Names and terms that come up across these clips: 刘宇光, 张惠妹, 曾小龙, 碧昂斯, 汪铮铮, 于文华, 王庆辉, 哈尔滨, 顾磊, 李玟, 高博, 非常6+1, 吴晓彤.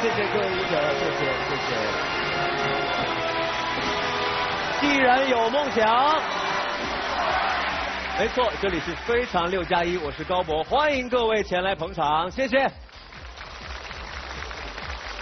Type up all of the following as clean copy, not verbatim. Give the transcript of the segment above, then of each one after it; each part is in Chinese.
谢谢各位舞者，谢谢。既然有梦想，没错，这里是非常6+1，我是高博，欢迎各位前来捧场，谢谢。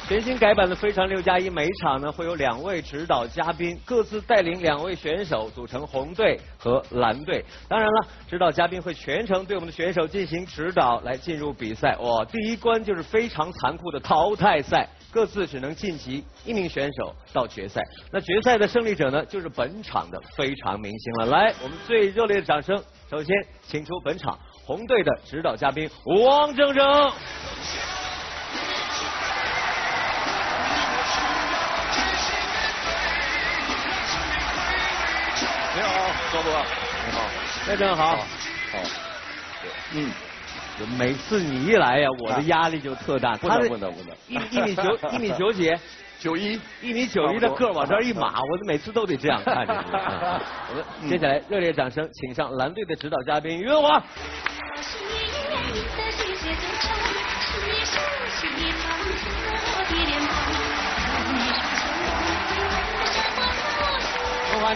全新改版的《非常6+1》，每一场呢会有2位指导嘉宾，各自带领2位选手组成红队和蓝队。当然了，指导嘉宾会全程对我们的选手进行指导，来进入比赛。哇，第一关就是非常残酷的淘汰赛，各自只能晋级1名选手到决赛。那决赛的胜利者呢，就是本场的非常明星了。来，我们最热烈的掌声，首先请出本场红队的指导嘉宾汪铮铮。 高博，你好，戴铮好，好，嗯，每次你一来呀，我的压力就特大，不能，一米九几，91，1.91米的个往这一码，我每次都得这样看着。我们接下来热烈掌声，请上蓝队的指导嘉宾于文华。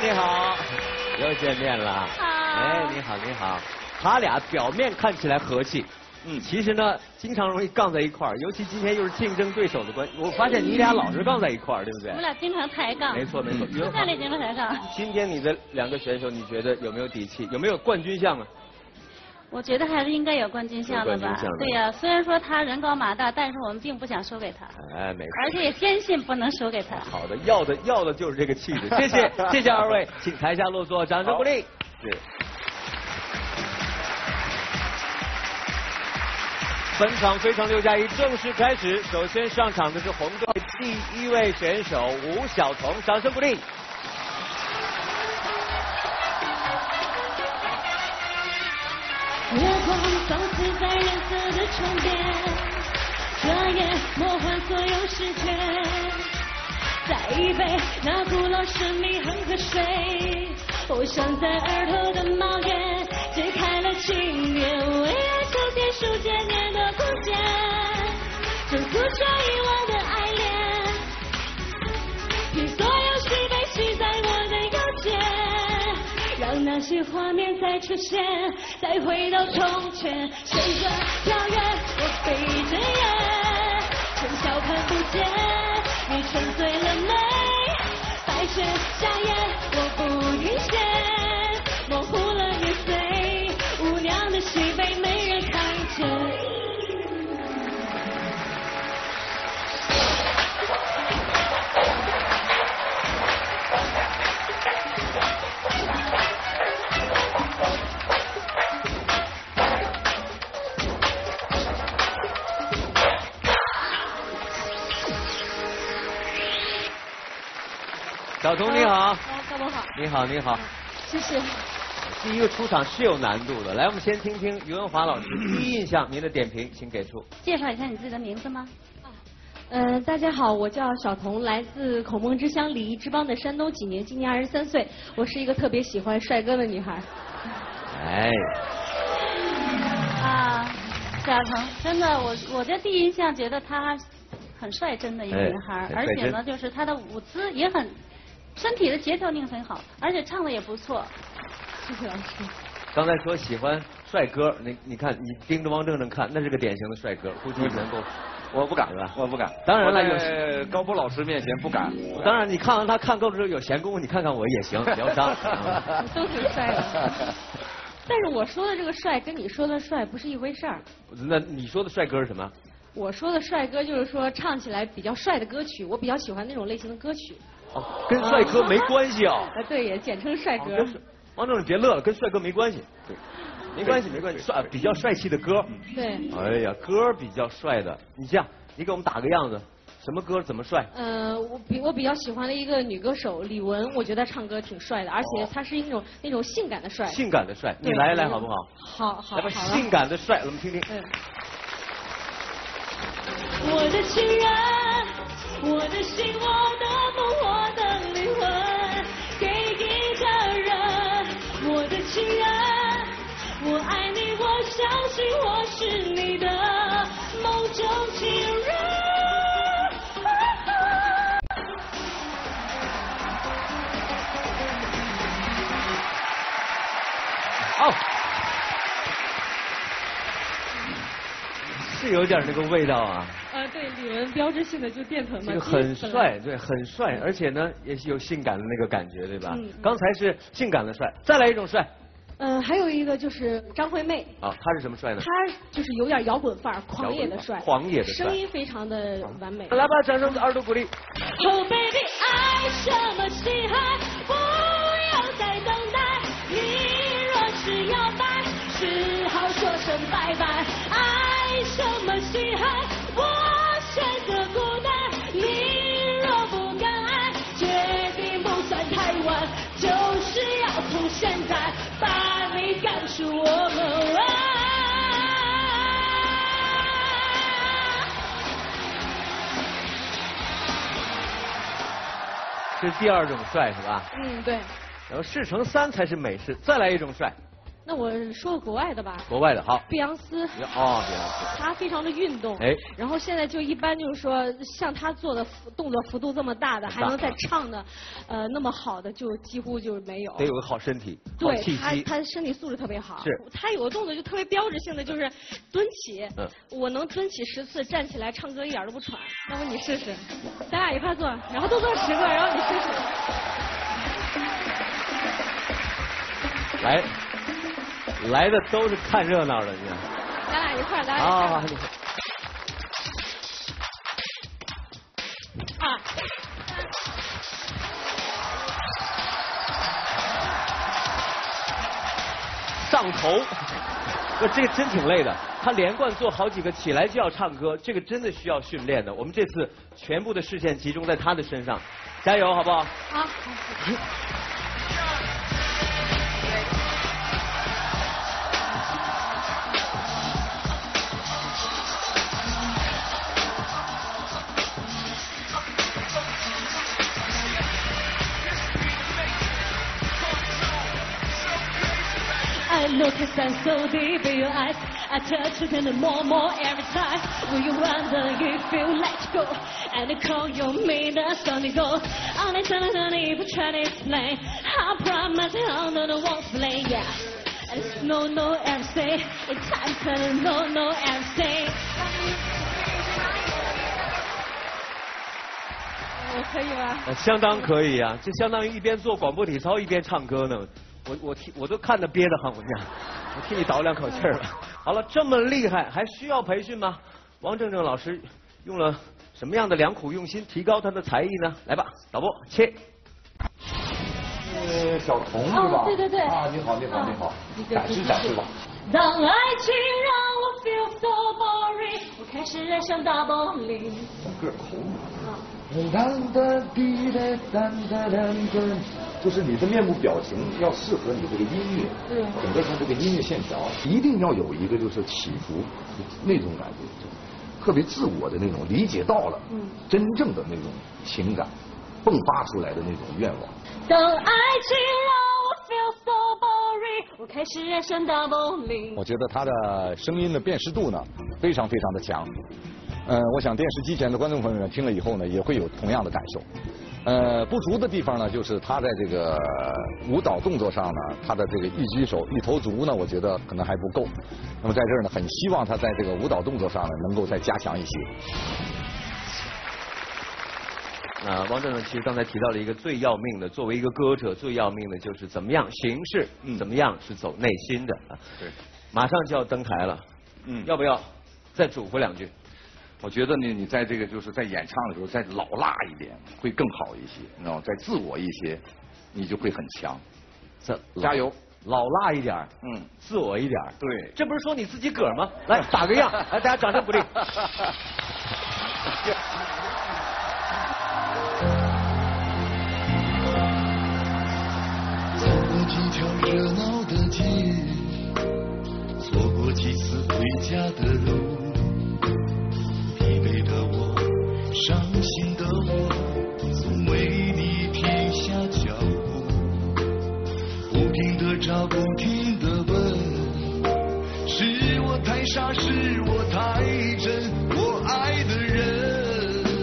你好，又见面了。好。哎，你好，你好。他俩表面看起来和气，嗯，其实呢，经常容易杠在一块儿，尤其今天又是竞争对手的关系。我发现你俩老是杠在一块儿，对不对？我们俩经常抬杠。没错没错。现在也经常抬杠。今天你的2个选手，你觉得有没有底气？有没有冠军相啊？我觉得还是应该有冠军相的吧。对呀，虽然说他人高马大，但是我们并不想输给他。哎，没错。而且也坚信不能输给他。好的，要的就是这个气质。谢谢，谢谢2位，请台下落座，掌声鼓励。是。本场非常6+1正式开始，首先上场的是红队第1位选手吴晓彤，掌声鼓励。 月光放肆在蓝色的窗边，转眼魔幻所有视觉。再一杯那古老神秘恒河水，我想在耳朵的冒烟，解开了情缘，为爱修建数千年的孤剑，重塑着遗忘的爱恋。凭所有喜悲系在我的腰间。 让那些画面再出现，再回到从前。旋转跳跃，我飞着眼，春晓看不见，你沉醉了没？白雪夏夜，我不停歇，模糊了年岁，无量的喜悲没人看见。 小彤你好，高博好，你好你好，谢谢。第一个出场是有难度的，来，我们先听听于文华老师第一印象，您的点评，请给出。介绍一下你自己的名字吗？大家好，我叫小彤，来自孔孟之乡礼仪之邦的山东济宁，今年23岁，我是一个特别喜欢帅哥的女孩。哎。啊，小彤，真的，我这第一印象觉得她很率真的一个女孩，而且呢，就是她的舞姿也很。 身体的协调性很好，而且唱的也不错。谢谢老师。刚才说喜欢帅哥，你看你盯着汪铮铮看，那是个典型的帅哥，估计能够。我不敢，我不敢。当然了，有高博老师面前不敢。当然，你看完他看够了之后有闲工夫，你看看我也行，疗伤。都挺帅的。但是我说的这个帅跟你说的帅不是一回事儿。那你说的帅哥是什么？我说的帅哥就是说唱起来比较帅的歌曲，我比较喜欢那种类型的歌曲。 哦，跟帅哥没关系啊！啊，对，也简称帅哥。汪铮，你别乐了，跟帅哥没关系。对，没关系，没关系。帅，比较帅气的歌。对。哎呀，歌比较帅的，你这样，你给我们打个样子，什么歌怎么帅？我比较喜欢的一个女歌手李玟，我觉得她唱歌挺帅的，而且她是那种性感的帅。性感的帅，你来一来好不好？好好。来吧，性感的帅，我们听听。我的情人。 我的心，我的梦，我的灵魂，给一个人。我的情人，我爱你，我相信我是你的梦中情人。有点这个味道啊。对，李玟标志性的就电臀嘛。这个很帅，对，很帅，而且呢也是有性感的那个感觉，对吧？刚才是性感的帅，再来一种帅。还有一个就是张惠妹啊，她是什么帅呢？她就是有点摇滚范儿，狂野的帅，狂野的帅，声音非常的完美。来吧，掌声二度鼓励。Oh baby， 爱什么稀罕，不要再等待。你若是要拜，只好说声拜拜。爱什么稀罕，我选择孤单。你若不敢爱，决定不算太晚，就是要从现在。 把你告诉我们啊！这第二种帅是吧？嗯，对。然后事成三才是美事，再来一种帅。那我说个国外的吧。国外的好。碧昂斯。哦，碧昂斯。她非常的运动。哎。然后现在就一般就是说，像她做的动作幅度这么大的，还能再唱的，那么好的就几乎就是没有。得有个好身体。对，她身体素质特别好。是。她有个动作就特别标志性的就是蹲起。嗯。我能蹲起10次，站起来唱歌一点都不喘。要不你试试？咱俩一块做，然后都做10个，然后你试试。来。 来的都是看热闹的，你看。咱俩一块儿，咱俩一块儿。啊。上头，我这真挺累的。他连贯做好几个，起来就要唱歌，这个真的需要训练的。我们这次全部的视线集中在他的身上，加油，好不好？好。Look inside so deep in your eyes. I touch it and more every time. Will you wonder if you let go? And they call you me the sunny girl. Only time I even try to explain. I promise I'll never walk away. Yeah, it's no and say. It's time to no and say. 我可以吗？相当可以啊！这相当于一边做广播体操一边唱歌呢。 我都看得憋得很，我讲，我替你倒两口气儿了。好了，这么厉害，还需要培训吗？王正正老师用了什么样的良苦用心提高他的才艺呢？来吧，导播切。小童是吧？对对对。啊，你好，你好，你好，展示展示吧。当爱情让我 feel so boring， 我开始爱上大暴力。个儿红。啊。 就是你的面部表情要适合你这个音乐，对，整个它这个音乐线条一定要有一个就是起伏那种感觉，特别自我的那种理解到了，嗯，真正的那种情感迸发出来的那种愿望。当爱情让我 feel so boring， 我开始爱上大梦里。我觉得他的声音的辨识度呢，非常非常的强。 我想电视机前的观众朋友们听了以后呢，也会有同样的感受。不足的地方呢，就是他在这个舞蹈动作上呢，他的这个一举手、一投足呢，我觉得可能还不够。那么在这儿呢，很希望他在这个舞蹈动作上呢，能够再加强一些。那王正正其实刚才提到了一个最要命的，作为一个歌者，最要命的就是怎么样形式，怎么样是走内心的。对，马上就要登台了，要不要再嘱咐2句？ 我觉得呢，你在这个就是在演唱的时候再老辣一点，会更好一些，你知道吗？再自我一些，你就会很强。加油，老辣一点，自我一点。对，这不是说你自己个儿吗？来打个样，来大家掌声鼓励。走过几条热闹的街，错过几次回家的路。 伤心的我，总为你停下脚步，不停地找，不停地问，是我太傻，是我太真，我爱的人。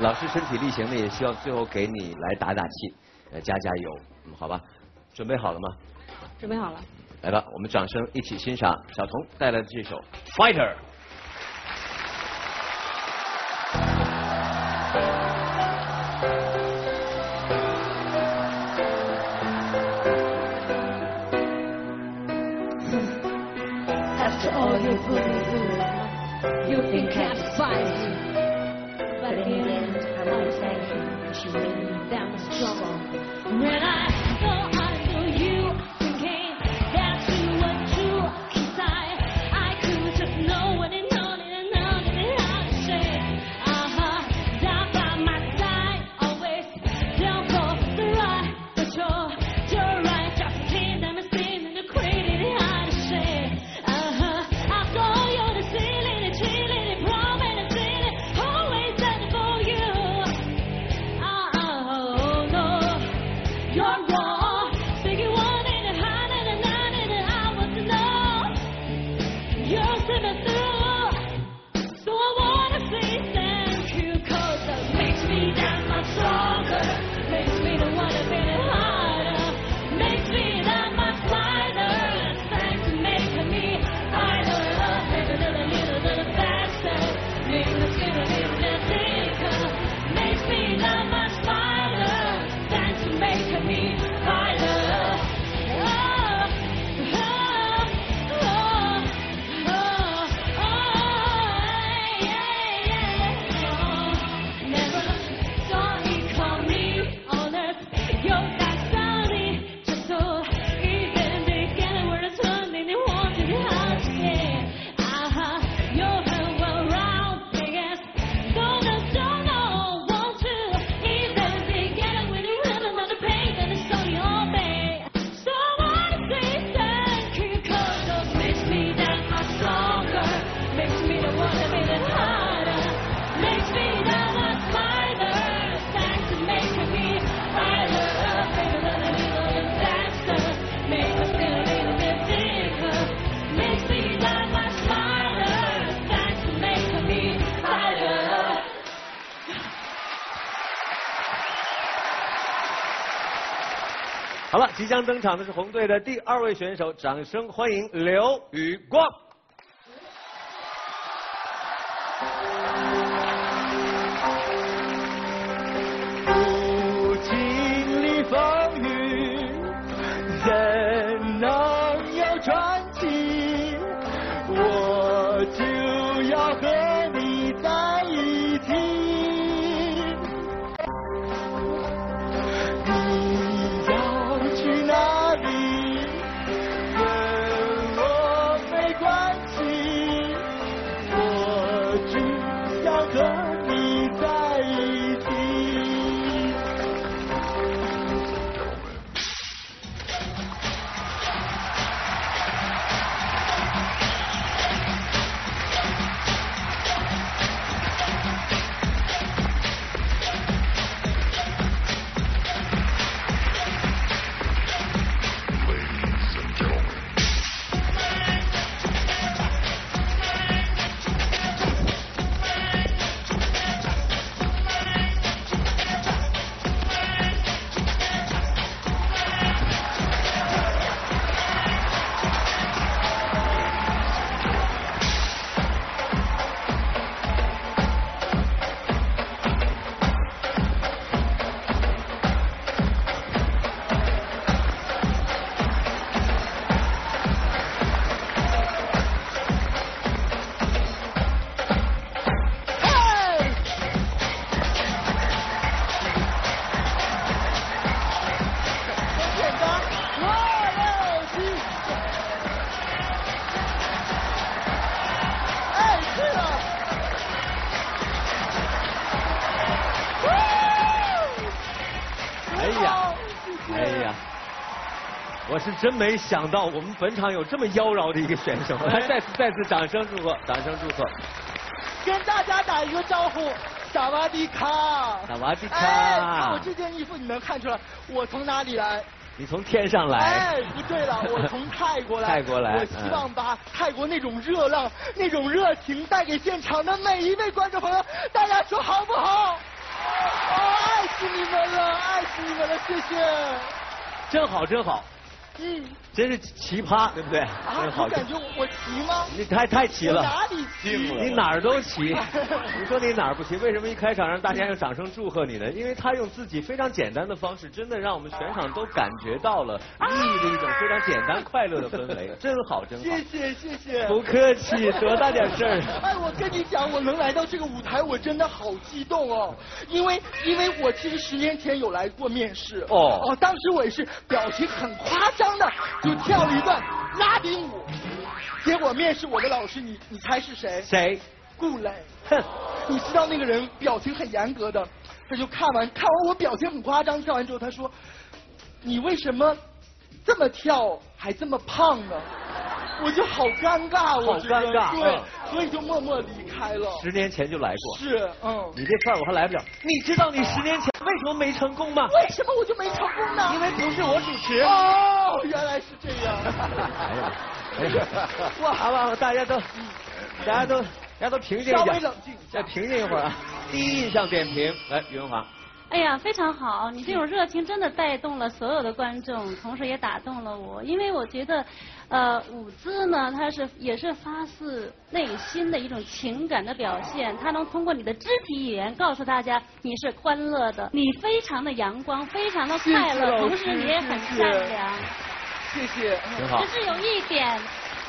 老师身体力行的，也希望最后给你来打打气，加油，好吧？准备好了吗？准备好了。来吧，我们掌声一起欣赏小童带来的这首《Fighter》。After all you do, you think I'm fighting. But in the end, I want to thank you, and she made me that much trouble. When I saw I knew you, thinking that you were true, 'cause I could just know what it known and known and how to say, down by my side, always down for the right, but you're right, just came down and seen and created it how to say, I saw you the ceiling and chilling and prominent.即将登场的是红队的第二位选手，掌声欢迎刘宇光。不经历风雨，怎能有传奇？我就要和你在一起。我是真没想到我们本场有这么妖娆的一个选手，来再次掌声祝贺，掌声祝贺。跟大家打一个招呼，萨瓦迪卡，萨瓦迪卡。哎，看我这件衣服，你能看出来我从哪里来？ 你从天上来？哎，不对了，我从泰国来。泰国来，我希望把泰国那种热浪、那种热情带给现场的每一位观众朋友，大家说好不好？哦，爱死你们了，爱死你们了，谢谢。真好，真好。嗯。真是奇葩，对不对？啊，真好。我感觉我奇吗？你太奇了。哪里奇？你哪儿都奇。你说你哪儿不奇？为什么一开场让大家用掌声祝贺你呢？因为他用自己非常简单的方式，真的让我们全场都感觉到了意义的一种非常简单快乐的氛围，真好，真好。谢谢谢谢。不客气，多大点事儿。哎，我跟你讲，我能来到这个舞台，我真的好激动哦。因为我其实10年前有来过面试。哦。哦，当时我也是表情很夸张的。 就跳了一段拉丁舞，结果面试我的老师，你猜是谁？谁？顾磊。哼，你知道那个人表情很严格的，他就看完我表情很夸张，跳完之后他说：“你为什么这么跳还这么胖呢？”我就好尴尬，我觉得。好尴尬。对，所以就默默离开了。10年前就来过。是，嗯。你这串我还来不了。你知道你10年前为什么没成功吗？为什么我就没成功呢？因为不是我主持。哦。 哦，原来是这样！哇哇，大家都平静一下，稍微冷静一下，平静一会儿啊。第一印象点评，来，于文华。哎呀，非常好！你这种热情真的带动了所有的观众，同时也打动了我，因为我觉得，舞姿呢，它也是发自内心的一种情感的表现，它能通过你的肢体语言告诉大家你是欢乐的，你非常的阳光，非常的快乐，同时你也很善良。谢谢，很好。只是有一点。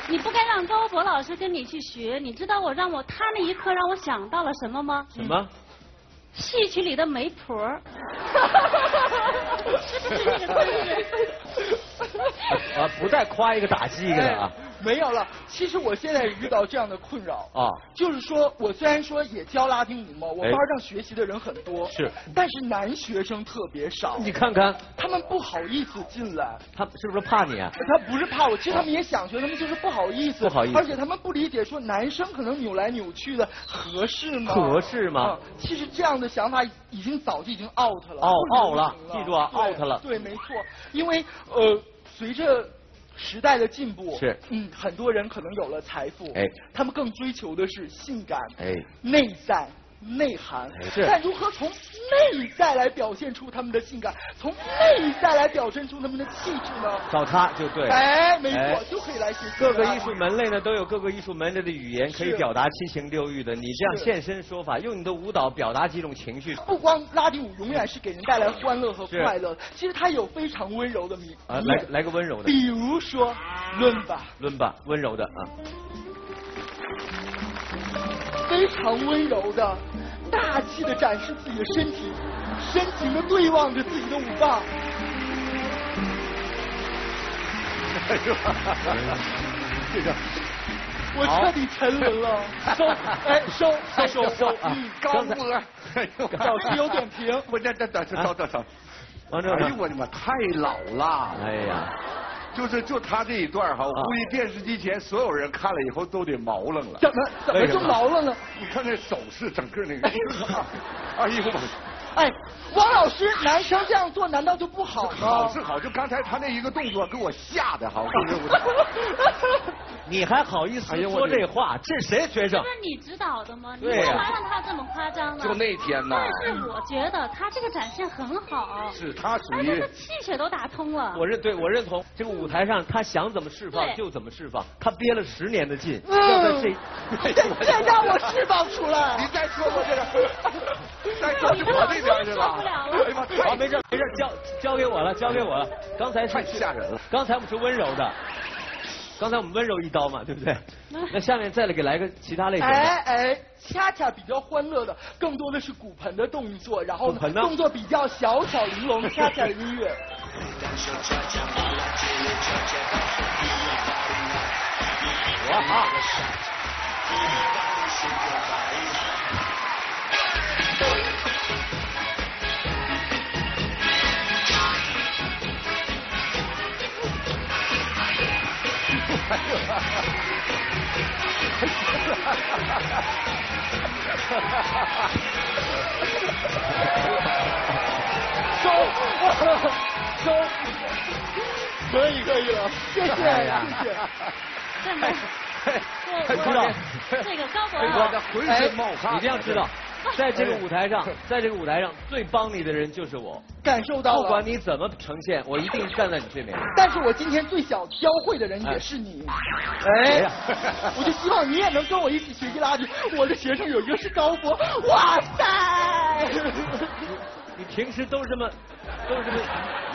你不该让周博老师跟你去学，你知道他那一刻让我想到了什么吗？什么？戏曲里的媒婆。是不是那个关系？啊，不再夸一个打击一个了啊。没有了，其实我现在遇到这样的困扰啊，就是说我虽然说也教拉丁舞嘛，我班上学习的人很多，是，但是男学生特别少。你看看，他们不好意思进来，他是不是怕你啊？他不是怕我，其实他们也想学，他们就是不好意思，不好意思，而且他们不理解说男生可能扭来扭去的合适吗？合适吗？其实这样的想法早就已经 out 了，out 了，记住啊 ，out 了。对，没错，因为随着 时代的进步是，嗯，很多人可能有了财富，哎，他们更追求的是性感，哎，内在、内涵，哎、是，但如何从内在来表现出他们的性感，从内在来表现出他们的气质呢？找他就对了，哎，没错，哎、就可以来学习。各个艺术门类呢都有各个艺术门类的语言，可以表达七情六欲的。你这样现身说法，用你的舞蹈表达几种情绪。不光拉丁舞永远是给人带来欢乐和快乐，其实它有非常温柔的迷。啊，来个温柔的，比如说伦巴，伦巴温柔的啊。 非常温柔的、大气的展示自己的身体，深情的对望着自己的舞棒。这个，我彻底沉沦了。收，哎，收，嗯，高歌。老师有点评，我这，哎呦我太老了，哎呀。 就他这一段哈，我估计电视机前所有人看了以后都得毛愣了。怎么就毛愣了？你看那手势，整个那个。哎呦我！哎，王老师，男生这样做难道就不好吗？好是好，就刚才他那一个动作给我吓得哈！你还好意思说这话？这是谁学生？这是你指导的吗？你干嘛让他这么夸张呢？就那天呢。但是我觉得他这个展现很好。是他属于。他气血都打通了。我认同这个舞台上他想怎么释放就怎么释放，他憋了10年的劲，要在这让我释放出来。你再说我这个，再说我这。 受不了了！好，没事，交给我了，交给我了。刚才太吓人了。刚才我们是温柔的，刚才我们温柔一刀嘛，对不对？那下面再来个其他类型的。哎，恰比较欢乐的，更多的是骨盆的动作，然后动作比较小巧玲珑，恰的音乐。哇哈！收，可以了，谢谢。真的，这个高博，他浑身冒汗。你一定要知道，在这个舞台上最帮你的人就是我。感受到了。不管你怎么呈现，我一定站在你对面。但是我今天最想教会的人也是你。哎，我就希望你也能跟我一起学易拉里。我的学生有一个是高博，哇塞！ 你平时都是这么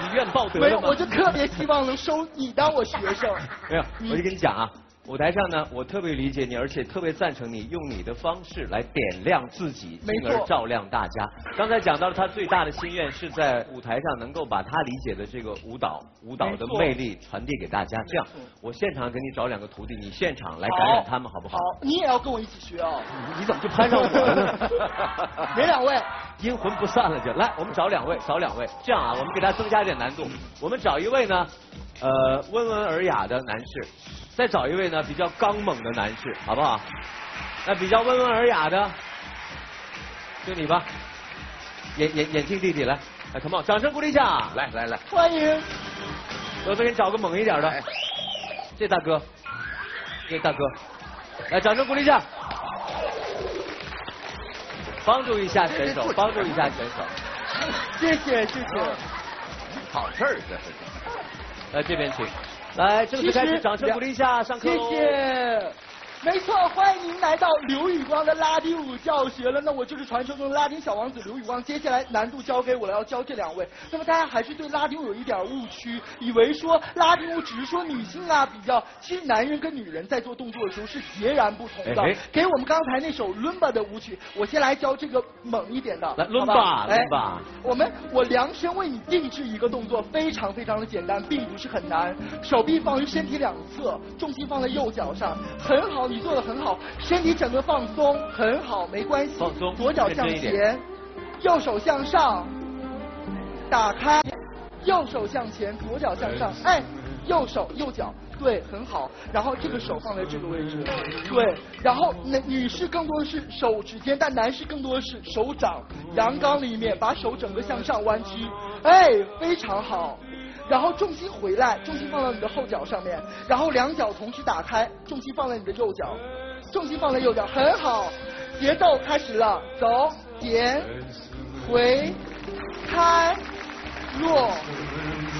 以怨报德的吗？没有，我就特别希望能收你当我学生。没有，我就跟你讲啊，舞台上呢，我特别理解你，而且特别赞成你用你的方式来点亮自己，进而照亮大家。刚才讲到了他最大的心愿是在舞台上能够把他理解的这个舞蹈的魅力传递给大家。这样，我现场给你找两个徒弟，你现场来感染他们，好不好？好，你也要跟我一起学哦。你怎么就攀上我了呢？哪两位？ 阴魂不散了就来，我们找两位，少两位，这样啊，我们给他增加点难度。我们找一位呢，温文尔雅的男士，再找一位呢比较刚猛的男士，好不好？那比较温文尔雅的，就你吧，眼镜弟弟来，来 ，come on， 掌声鼓励一下，来，欢迎。我再给你找个猛一点的，这大哥，来，掌声鼓励一下。 帮助一下选手，谢谢。好事儿，这是。来这边请，来正式开始，掌声鼓励一下，上课。谢谢。没错，欢迎您来到刘禹光的拉丁舞教学了。那我就是传说中的拉丁小王子刘禹光。接下来难度交给我了，要教这两位。那么大家还是对拉丁舞有一点误区，以为说拉丁舞只是说女性啊比较，其实男人跟女人在做动作的时候是截然不同的。给我们刚才那首伦巴的舞曲，我先来教这个猛一点的。来，伦巴，伦巴。我量身为你定制一个动作，非常的简单，并不是很难。手臂放于身体两侧，重心放在右脚上，很好。 你做的很好，身体整个放松，很好，没关系。放松，左脚向前，右手向上，打开，右手向前，左脚向上，哎，右脚，对，很好。然后这个手放在这个位置，对。然后女士更多的是手指尖，但男士更多的是手掌，阳刚的一面，把手整个向上弯曲，哎，非常好。 然后重心回来，重心放到你的后脚上面，然后两脚同时打开，重心放在你的右脚，很好，节奏开始了，走，点，回，开，落，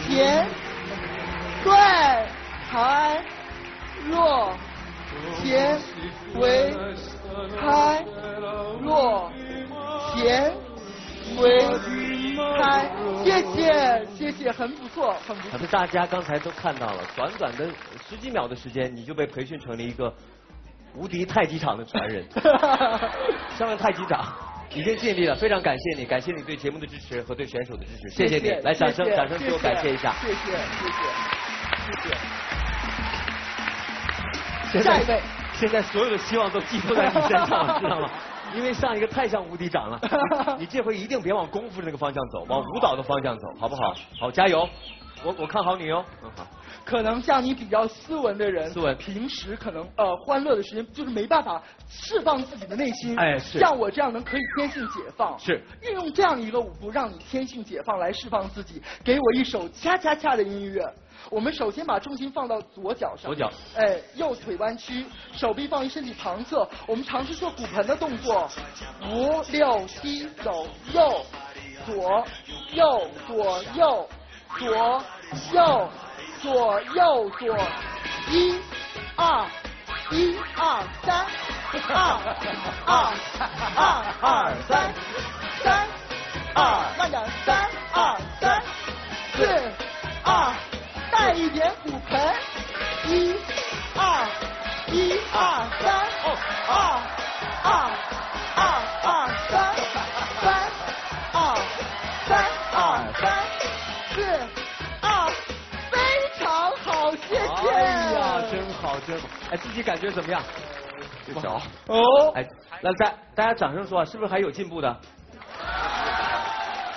前，对，开，落，前，回，开，落，前，回。 嗨，谢谢，很不错，很不错。可是大家刚才都看到了，短短的十几秒的时间，你就被培训成了一个无敌太极场的传人，上了太极掌，已经尽力了，非常感谢你，感谢你对节目的支持和对选手的支持，谢谢你，来掌声给我感谢一下，谢谢。下一位，现在所有的希望都寄托在你身上，知道吗？ 因为上一个太像无敌掌了，你这回一定别往功夫那个方向走，往舞蹈的方向走，好不好？好，加油！我看好你哟。嗯，好。可能像你比较斯文的人，平时可能欢乐的时间就是没办法释放自己的内心。哎，是。像我这样可以天性解放。是。运用这样一个舞步，让你天性解放来释放自己。给我一首恰恰恰的音乐。 我们首先把重心放到左脚上，哎，右腿弯曲，手臂放于身体旁侧。我们尝试做骨盆的动作，5、6、7，走，右，左，右，左，右，左，右，左，右，左，1、2、1、2、3，2、2、2、3，3、2，慢点，3、2、3，4、2。 带一点骨盆，1、2、1、2、3，2、2、2、3，3、2、3、2、3，4、2，非常好，谢谢。哎呀，真好。哎，自己感觉怎么样？这脚。哦。哎，那大家掌声说啊，是不是还有进步的？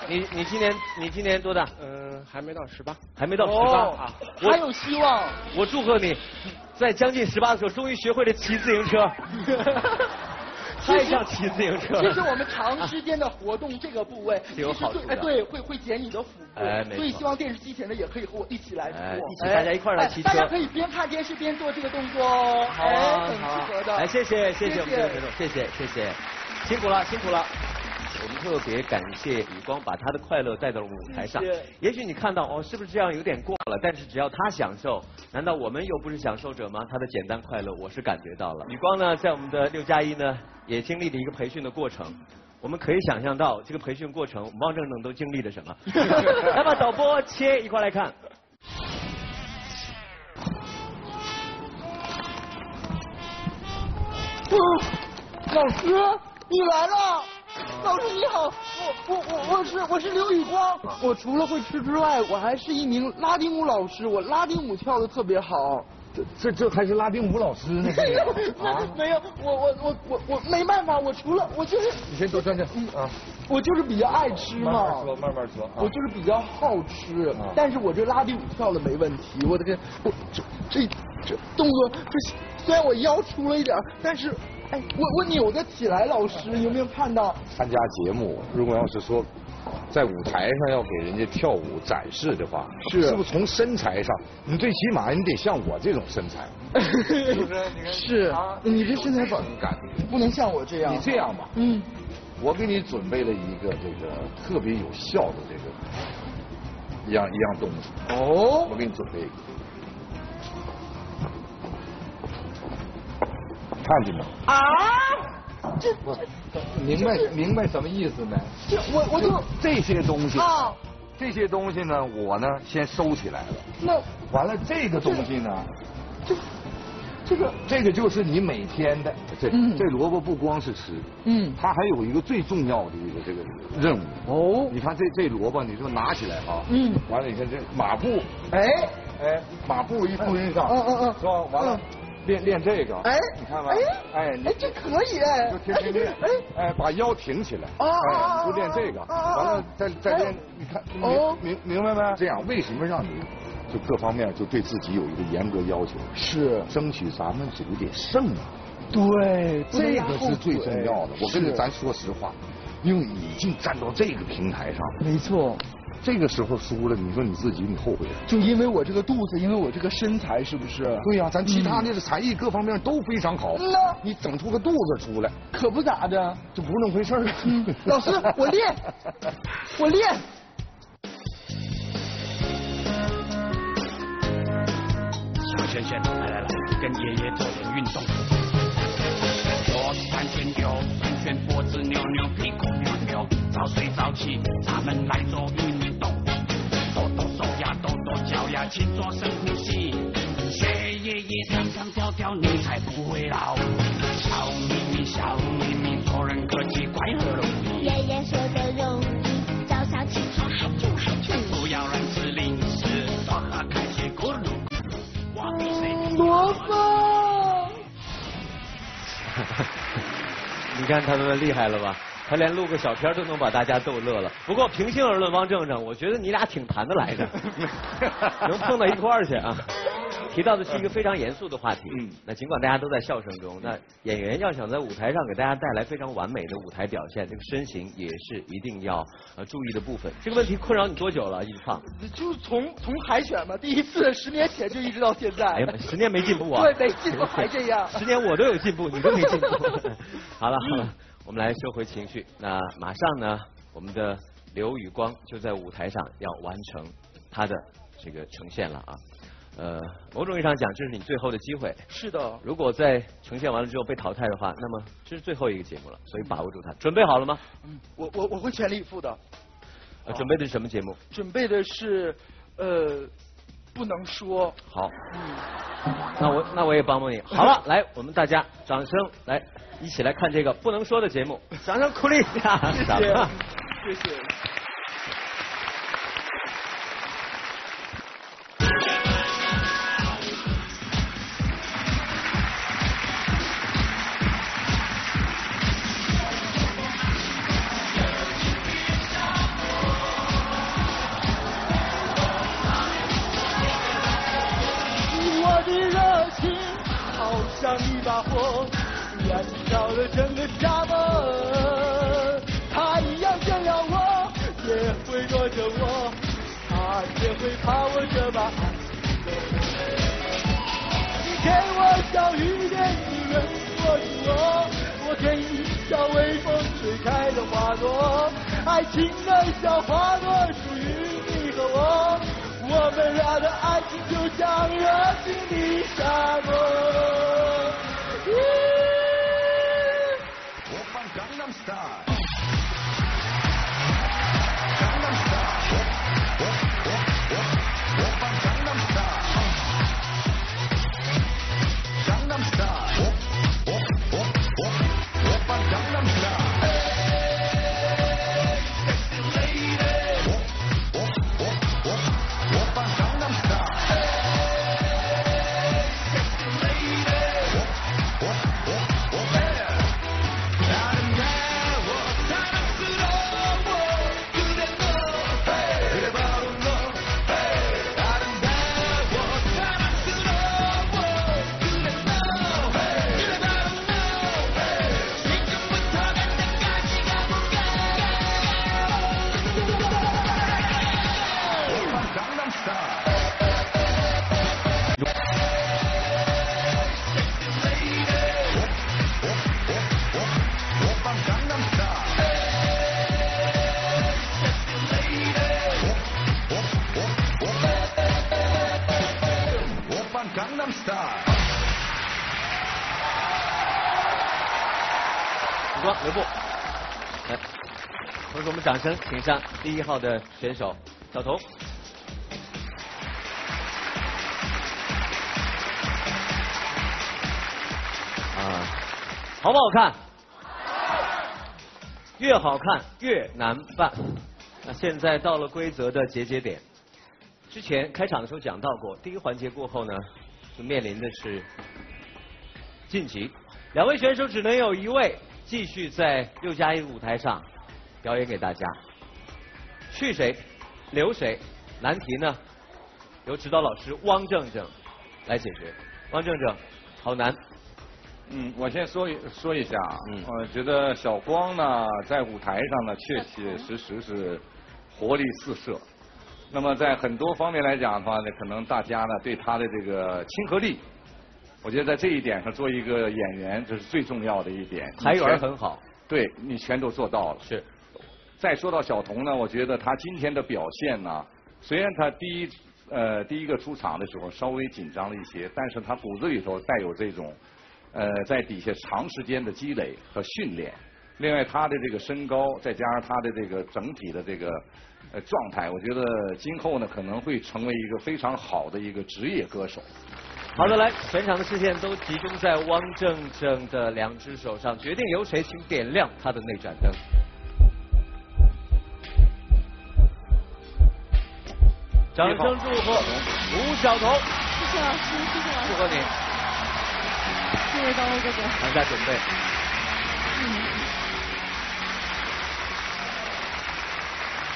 你今年多大？还没到18。还没到18啊！还有希望。我祝贺你，在将近18的时候，终于学会了骑自行车。太想骑自行车了。其实我们长时间的活动这个部位，是有好处的。对，会减你的腹部。哎，所以希望电视机前的也可以和我一起来做。哎，一起大家一块来骑车。大家可以边看电视边做这个动作哦。好啊，很适合的。哎，谢谢我们的观众，谢谢，辛苦了辛苦了。我们特别感谢李光，把他的快乐带到了舞台上。也许你看到哦，是不是这样有点过了？但是只要他享受，难道我们又不是享受者吗？他的简单快乐，我是感觉到了。李光呢，在我们的6+1呢，也经历了一个培训的过程。我们可以想象到这个培训过程，汪正正都经历了什么。来吧，导播切一块来看。老师，你来了。老师你好，我是刘宇光。我除了会吃之外，我还是一名拉丁舞老师。我拉丁舞跳得特别好。这还是拉丁舞老师呢？没有，我没办法，我除了我就是。你先多站站。嗯啊。我就是比较爱吃嘛。慢慢说，慢慢说。我就是比较好吃，但是我这拉丁舞跳了没问题。我这这动作，这虽然我腰出了一点，但是。哎，我扭得起来，老师有没有看到？参加节目，如果要是说在舞台上要给人家跳舞展示的话，是不是从身材上，你最起码你得像我这种身材，是不是？是，你这身材不能像我这样。你这样吧，嗯，我给你准备了一个这个特别有效的这个一样东西。哦，我给你准备一个。看见没？啊！这明白什么意思没？这我就这些东西啊，这些东西呢，我呢先收起来了。那完了，这个东西呢，这个就是你每天的这萝卜不光是吃，嗯，它还有一个最重要的一个这个任务哦。你看这萝卜，你说拿起来啊，嗯，完了你看这马步，哎，马步一蹲上，嗯，是吧？完了。练这个，哎，你看吧，哎，这可以哎，就天天练，哎，把腰挺起来，哎，就练这个，完了再练，你看，明白没？这样为什么让你就各方面就对自己有一个严格要求？是，争取咱们组得胜啊！对，这个是最重要的。我跟你咱说实话，因为你已经站到这个平台上了，没错。这个时候输了，你说你自己你后悔了？就因为我这个肚子，因为我这个身材，是不是？对呀，咱其他的才艺各方面都非常好，你整出个肚子出来，可不咋的，就不那么回事儿。老师，我练。小轩轩，来，跟爷爷做点运动。左三圈扭，三圈脖子扭扭，屁股扭扭，早睡早起，咱们来做运动。脚呀，请做深呼吸，学爷爷唱唱跳跳，你才不会老。小秘密，做人客气，快乐容易。爷爷说的容易，早上起床喊出。不要乱吃零食，多喝开水咕噜。我比谁多棒！你看他们厉害了吧？他连录个小片都能把大家逗乐了。不过平心而论，汪正正，我觉得你俩挺谈得来的，能碰到一块儿去啊。提到的是一个非常严肃的话题。嗯。那尽管大家都在笑声中，那演员要想在舞台上给大家带来非常完美的舞台表现，这个身形也是一定要注意的部分。这个问题困扰你多久了？一直唱。就是从海选嘛，第一次10年前就一直到现在。哎呀，10年没进步啊。对，没进步还这样。10年我都有进步，你都没进步。好了。我们来收回情绪。那马上呢，我们的刘宇光就在舞台上要完成他的这个呈现了啊。某种意义上讲，这是你最后的机会。是的。如果在呈现完了之后被淘汰的话，那么这是最后一个节目了，所以把握住它。准备好了吗？嗯，我会全力以赴的。准备的是什么节目？准备的是不能说。好。那我也帮帮你。好了，来，我们大家掌声来。一起来看这个不能说的节目，掌声鼓励一下。谢谢。我的热情。把火，燃烧了整个沙漠。他一样见了我，也会弱着我，他也会怕我这把爱。你给我小雨点，你润过我，我给你小微风，吹开的花朵。爱情的小花朵，属于你和我，我们俩的爱情就像热情的沙漠。 Gangnam Style. Gangnam Style. Gangnam Style. Gangnam Style. Gangnam Style. Hey, sexy lady. Gangnam Style. Hey, sexy lady. Gangnam Style。曙光留步，来，同学们掌声请上第一号的选手小童。啊，好不好看？越好看越难办。那现在到了规则的节点。 之前开场的时候讲到过，第一环节过后呢，就面临的是晋级，两位选手只能有一位继续在6+1舞台上表演给大家。去谁，留谁？难题呢，由指导老师汪正正来解决。汪正正，好难。嗯，我先说一下，我觉得小光呢，在舞台上呢，确确实实是活力四射。 那么在很多方面来讲的话呢，可能大家呢对他的这个亲和力，我觉得在这一点上做一个演员这是最重要的一点。还有很好，对你全都做到了。是。再说到小童呢，我觉得他今天的表现呢，虽然他第一个出场的时候稍微紧张了一些，但是他骨子里头带有这种在底下长时间的积累和训练。 另外，他的这个身高，再加上他的这个整体的这个状态，我觉得今后呢可能会成为一个非常好的一个职业歌手。好的，来，全场的视线都集中在汪正正的两只手上，决定由谁，请点亮他的那盏灯。掌声祝贺吴晓彤！谢谢老师，谢谢老师，祝贺你！谢谢高威哥哥。往下准备。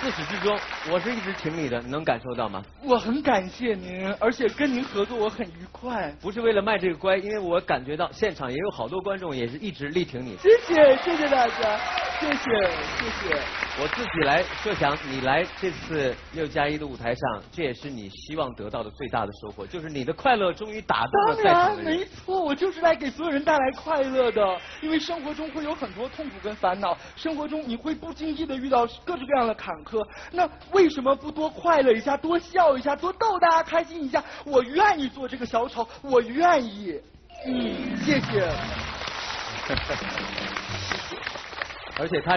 自始至终，我是一直请你的，你能感受到吗？我很感谢您，而且跟您合作我很愉快。不是为了卖这个乖，因为我感觉到现场也有好多观众也是一直力挺你。谢谢，谢谢大家，谢谢，谢谢。我自己来设想，你来这次6+1的舞台上，这也是你希望得到的最大的收获，就是你的快乐终于打动了在场的人。当然，没错，我就是来给所有人带来快乐的，因为生活中会有很多痛苦跟烦恼，生活中你会不经意的遇到各种各样的坎坷。 那为什么不多快乐一下，多笑一下，多逗大家开心一下？我愿意做这个小丑，我愿意。嗯，谢谢。而且他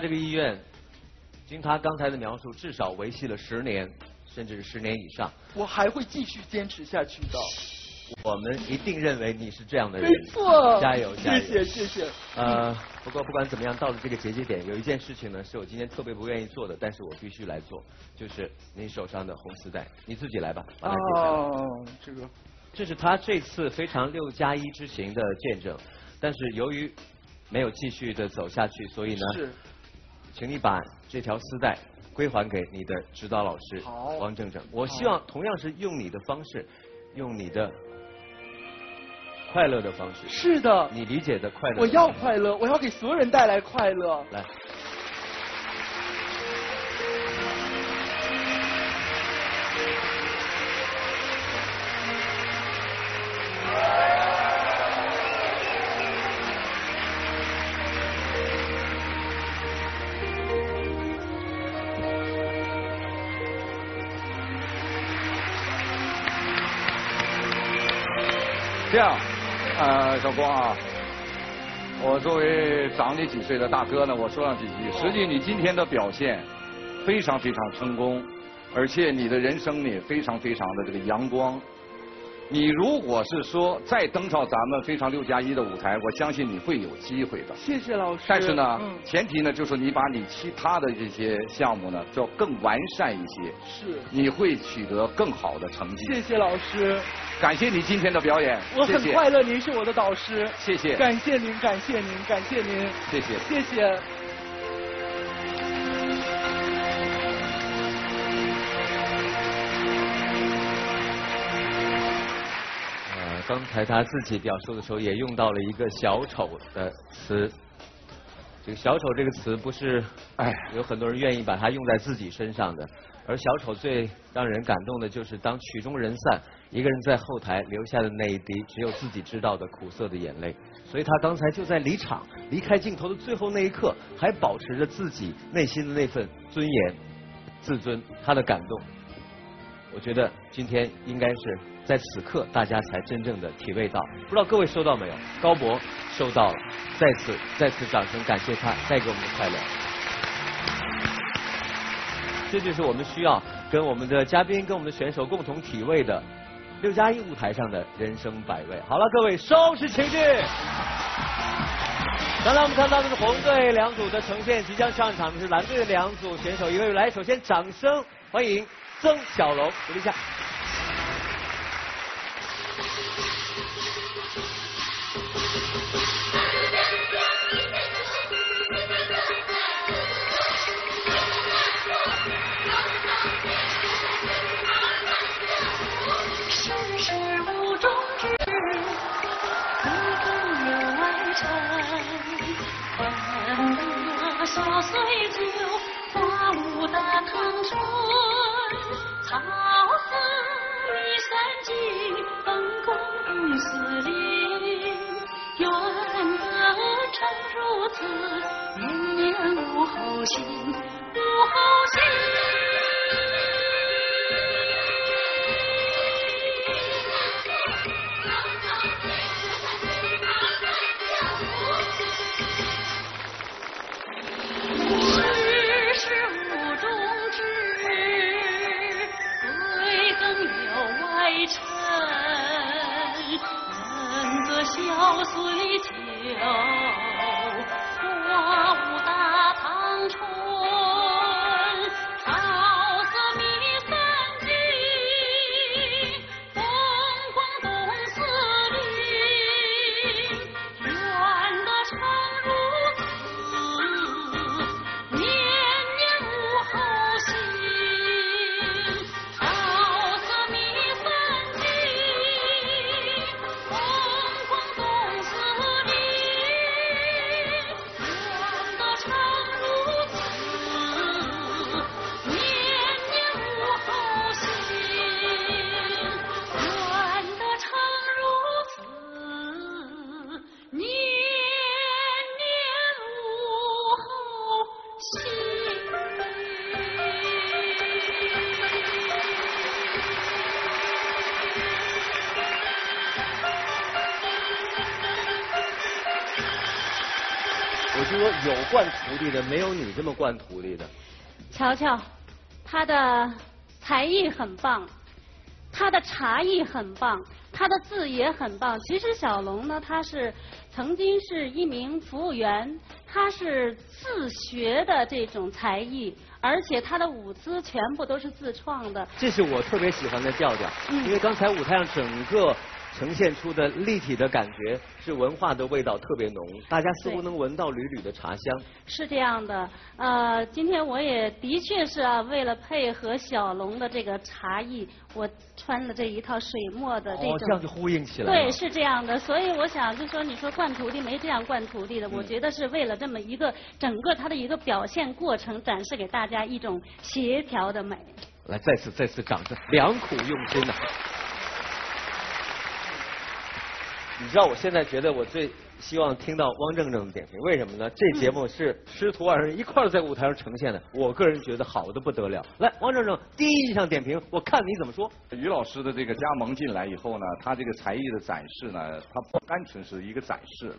这个意愿，经他刚才的描述，至少维系了10年，甚至是10年以上。我还会继续坚持下去的。我们一定认为你是这样的人。没错。加油，加油！谢谢，谢谢。不过不管怎么样，到了这个节点，有一件事情呢，是我今天特别不愿意做的，但是我必须来做，就是你手上的红丝带，你自己来吧。哦，这个，这是他这次非常6+1之行的见证，但是由于没有继续的走下去，所以呢，是，请你把这条丝带归还给你的指导老师王正正。我希望同样是用你的方式，用你的快乐的方式。是的。你理解的快乐。我要快乐，我要给所有人带来快乐。来。 这样，小郭啊，我作为长你几岁的大哥呢，我说上几句。实际你今天的表现非常非常成功，而且你的人生也非常非常的这个阳光。你如果是说再登上咱们非常6+1的舞台，我相信你会有机会的。谢谢老师。但是呢，前提呢就是你把你其他的这些项目呢，要更完善一些。是。你会取得更好的成绩。谢谢老师。 感谢你今天的表演，我很快乐。您是我的导师，谢谢，感谢您，感谢您，感谢您，谢谢，谢谢。刚才他自己表述的时候也用到了一个“小丑”的词。这个“小丑”这个词不是，有很多人愿意把它用在自己身上的。 而小丑最让人感动的就是当曲终人散，一个人在后台留下的那一滴只有自己知道的苦涩的眼泪。所以他刚才就在离场、离开镜头的最后那一刻，还保持着自己内心的那份尊严、自尊，他的感动。我觉得今天应该是在此刻大家才真正的体味到。不知道各位收到没有？高博收到了，再次掌声感谢他带给我们的快乐。 这就是我们需要跟我们的嘉宾、跟我们的选手共同体味的6+1舞台上的人生百味。好了，各位收拾情绪。刚才我们看到的是红队两组的呈现，即将上场的是蓝队的两组选手，一位来，首先掌声欢迎曾小龙，鼓励一下。 琐碎就花舞的腾春，草色已散尽，本宫死林。愿得成如此，年年无后心，无后心。 小碎酒，花舞大堂春，草色迷三军，风光动四邻。愿得成如此，年年无后心。草色迷三军。 有惯徒弟的，没有你这么惯徒弟的。乔乔，他的才艺很棒，他的茶艺很棒，他的字也很棒。其实小龙呢，他是曾经是一名服务员，他是自学的这种才艺，而且他的舞姿全部都是自创的。这是我特别喜欢的调调，因为刚才舞台上整个。呈现出的立体的感觉，是文化的味道特别浓，大家似乎能闻到缕缕的茶香。是这样的，今天我也的确是啊，为了配合小龙的这个茶艺，我穿了这一套水墨的这种。哦，这样就呼应起来了。对，是这样的，所以我想就说，你说灌徒弟没这样灌徒弟的，我觉得是为了这么一个整个他的一个表现过程，展示给大家一种协调的美。来，再次掌声，良苦用心呐！你知道我现在觉得我最希望听到汪正正的点评，为什么呢？这节目是师徒二人一块儿在舞台上呈现的，我个人觉得好的不得了。来，汪正正第一印象点评，我看你怎么说。于老师的这个加盟进来以后呢，他这个才艺的展示呢，他不单纯是一个展示了。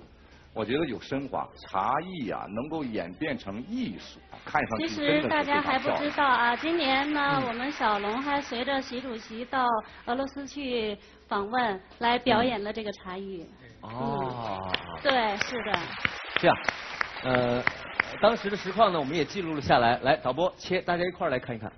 我觉得有升华，茶艺啊能够演变成艺术，看上去真的是非常漂亮。其实大家还不知道啊，今年呢，我们小龙还随着习主席到俄罗斯去访问，来表演了这个茶艺。哦，对，是的。这样，当时的实况呢，我们也记录了下来。来，导播切，大家一块儿来看一看。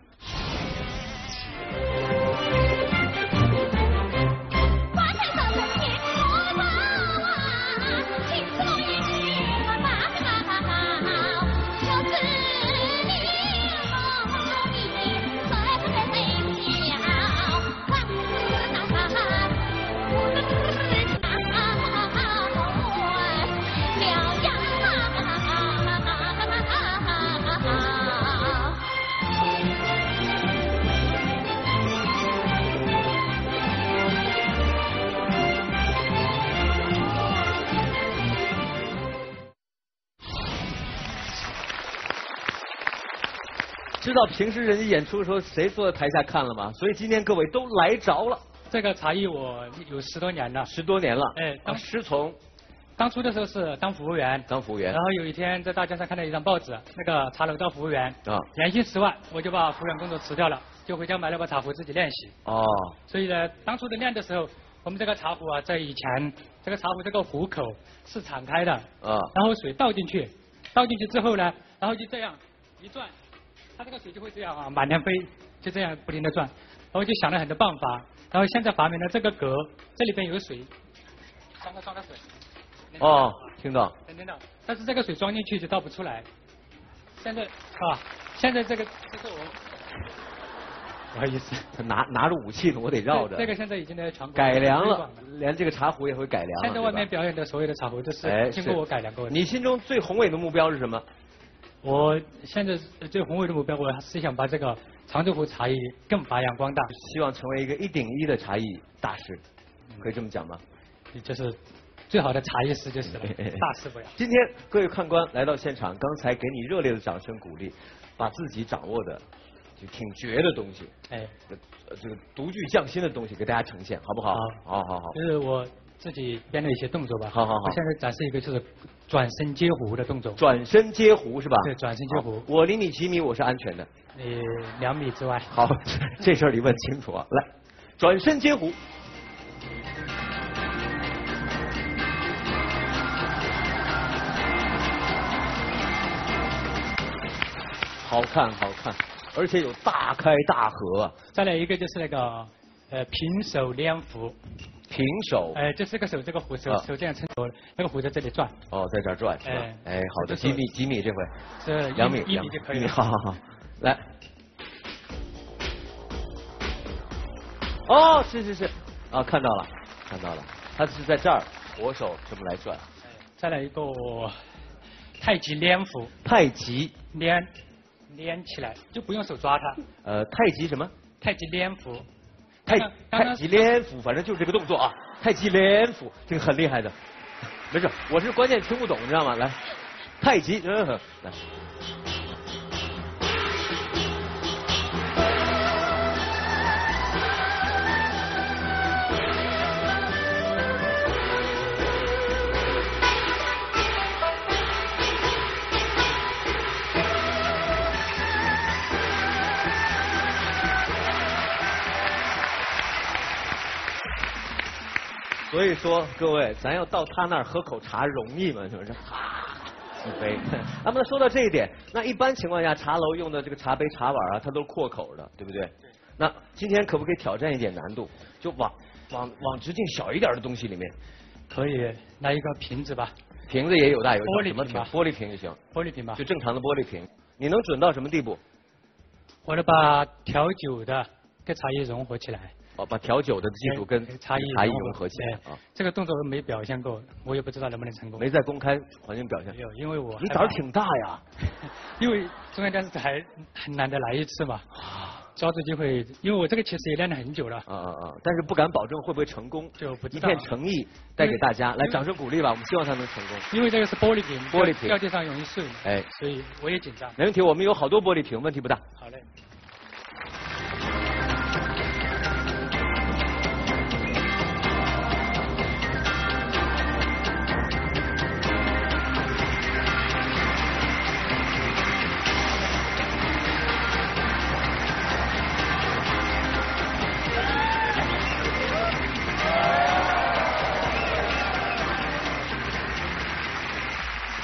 知道平时人家演出的时候谁坐在台下看了吗？所以今天各位都来着了。这个茶艺我有10多年了。10多年了。哎，当师从，当初的时候是当服务员。当服务员。然后有一天在大街上看到一张报纸，那个茶楼到服务员。啊。年薪10万，我就把服务员工作辞掉了，就回家买了把茶壶自己练习。哦。所以呢，当初的练的时候，我们这个茶壶啊，在以前这个茶壶这个壶口是敞开的。啊。然后水倒进去，倒进去之后呢，然后就这样一转。它这个水就会这样啊，满天飞，就这样不停地转。然后就想了很多办法，然后现在发明了这个格，这里边有水，装个水。哦，听到。能听到。但是这个水装进去就倒不出来。现在啊，现在这个我，不好意思，他拿着武器呢，我得绕着。这个现在已经在全国改良了，连这个茶壶也会改良。现在外面表演的所有的茶壶都是经过我改良过的。你心中最宏伟的目标是什么？我现在最宏伟的目标，我是想把这个常州壶茶艺更发扬光大，希望成为一个1:1的茶艺大师，可以这么讲吗？就是最好的茶艺师就是了，大师傅呀。今天各位看官来到现场，刚才给你热烈的掌声鼓励，把自己掌握的就挺绝的东西，哎，这个独具匠心的东西给大家呈现，好不好？好。就是我自己编了一些动作吧。好。我现在展示一个就是转身接壶的动作。转身接壶是吧？对，转身接壶。我离你几米，我是安全的。你2米之外。好，这事儿你问清楚啊。来，转身接壶。好看，而且有大开大合。再来一个就是那个平手拈壶。平手，哎，就是个手，这个壶手这样撑着，那个壶在这里转。哦，在这儿转，是吧？哎，好的，几米这回？是2米，1米就可以了。好，来。哦，是，啊，看到了，它是在这儿，左手这么来转。再来一个太极拈壶。太极拈起来，就不用手抓它。太极什么？太极拈壶。太极连斧，反正就是这个动作啊！太极连斧，这个很厉害的。没事，我是关键听不懂，你知道吗？来，太极，来。所以说，各位，咱要到他那儿喝口茶容易吗？是不是？哈，几杯。那么说到这一点，那一般情况下，茶楼用的这个茶杯、茶碗啊，它都是阔口的，对不对？对。那今天可不可以挑战一点难度？就往往直径小一点的东西里面。可以拿一个瓶子吧。瓶子也有大有小。玻璃瓶吧。玻璃瓶就行。玻璃瓶吧。就正常的玻璃瓶。你能准到什么地步？我得把调酒的跟茶叶融合起来。 哦，把调酒的技术跟茶艺融合起来啊！这个动作没表现过，我也不知道能不能成功。没在公开环境表现。没有，因为我你胆儿挺大呀。因为中央电视台很难得来一次嘛，抓住机会。因为我这个其实也练了很久了。但是不敢保证会不会成功。就不知道。一片诚意带给大家，来掌声鼓励吧！我们希望他能成功。因为这个是玻璃瓶，玻璃瓶掉地上容易碎。哎，所以我也紧张。没问题，我们有好多玻璃瓶，问题不大。好嘞。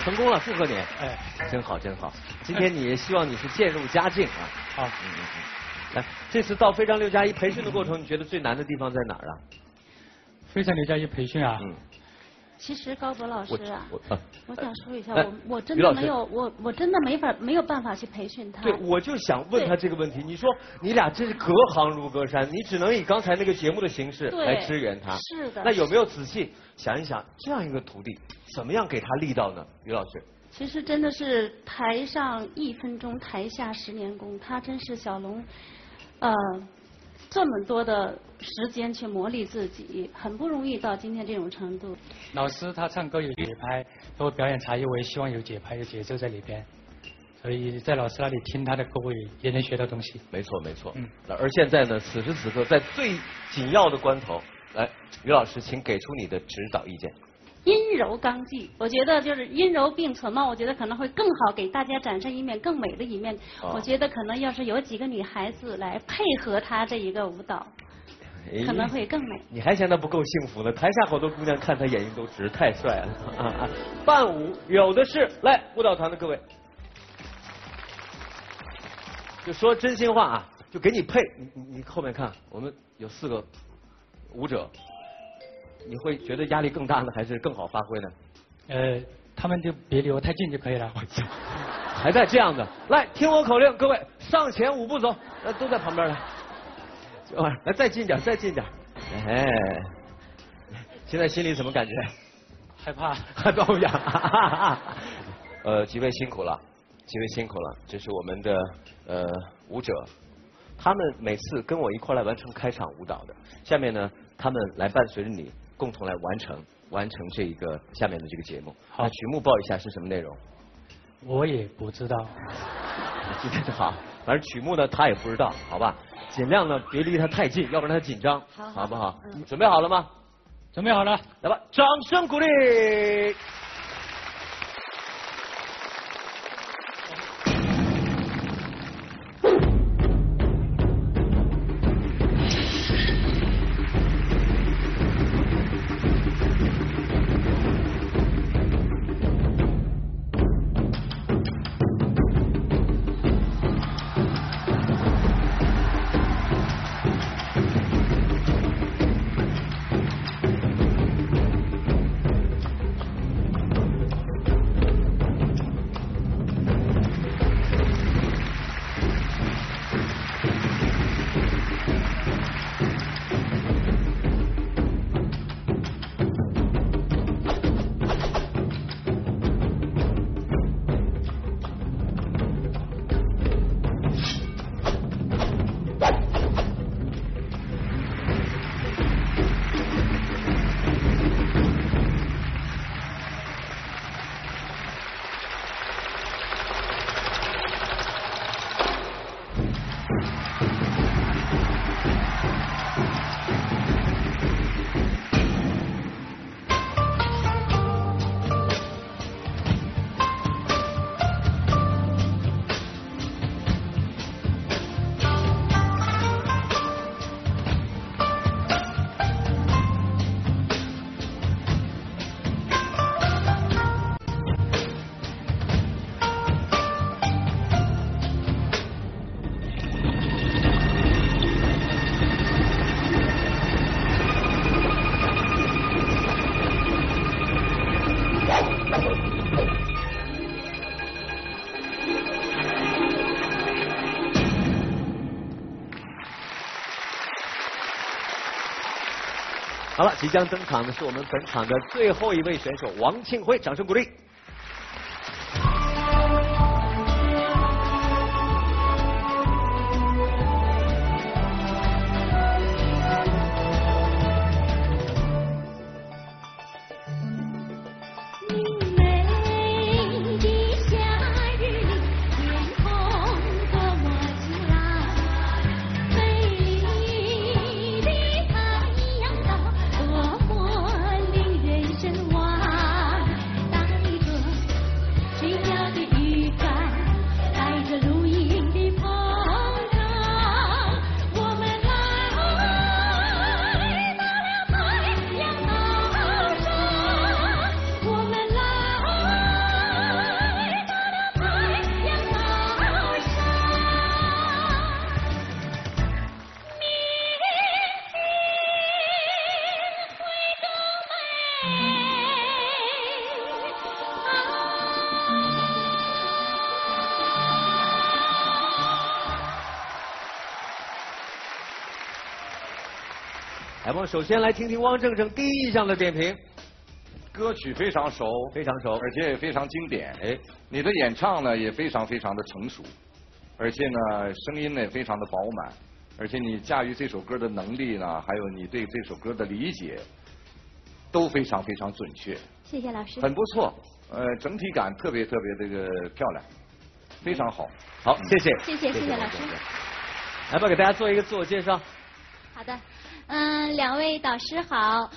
成功了，祝贺你！哎，真好，真好。今天你希望你是渐入佳境啊。好，来，这次到《非常6+1》培训的过程，你觉得最难的地方在哪儿啊？《非常6+1》培训啊。嗯。其实高博老师啊，我想说一下，我真的没有，我真的没有办法去培训他。对，我就想问他这个问题。你说你俩真是隔行如隔山，你只能以刚才那个节目的形式来支援他。是的。那有没有仔细？ 想一想，这样一个徒弟，怎么样给他力道呢？于老师，其实真的是台上1分钟，台下10年功。他真是小龙，这么多的时间去磨砺自己，很不容易到今天这种程度。老师他唱歌有节拍，包括表演才艺，我也希望有节拍、有节奏在里边。 所以在老师那里听他的歌，也能学到东西。没错，没错。嗯。而现在呢，此时此刻，在最紧要的关头，来，于老师，请给出你的指导意见。阴柔刚济，我觉得就是阴柔并存嘛，我觉得可能会更好，给大家展示一面更美的一面。我觉得可能要是有几个女孩子来配合他这一个舞蹈，可能会更美。你还嫌他不够幸福呢？台下好多姑娘看他眼睛都直，太帅了。伴舞有的是，来，舞蹈团的各位。 就说真心话啊，就给你配，你后面看，我们有4个舞者，你会觉得压力更大呢，还是更好发挥呢？他们就别离我太近就可以了。还在这样的，来听我口令，各位上前5步走，都在旁边来，来再近点，再近点，哎，现在心里什么感觉？害怕，都痒几位辛苦了。 几位辛苦了，这是我们的舞者，他们每次跟我一块来完成开场舞蹈的。下面呢，他们来伴随着你，共同来完成这一个下面的这个节目。好，曲目报一下是什么内容？我也不知道。今天好，反正曲目呢他也不知道，好吧？尽量呢别离他太近，要不然他紧张， 好不好？准备好了吗？准备好了，来吧，掌声鼓励。好了，即将登场的是我们本场的最后一位选手王庆辉，掌声鼓励。来，我们首先来听听汪正正第一印象的点评。歌曲非常熟，非常熟，而且也非常经典。哎，你的演唱呢也非常的成熟，而且呢声音呢也非常的饱满，而且你驾驭这首歌的能力呢，还有你对这首歌的理解，都非常准确。谢谢老师。很不错，整体感特别这个漂亮，非常好。好，谢谢。谢谢老师。来吧，给大家做一个自我介绍。好的。两位导师好，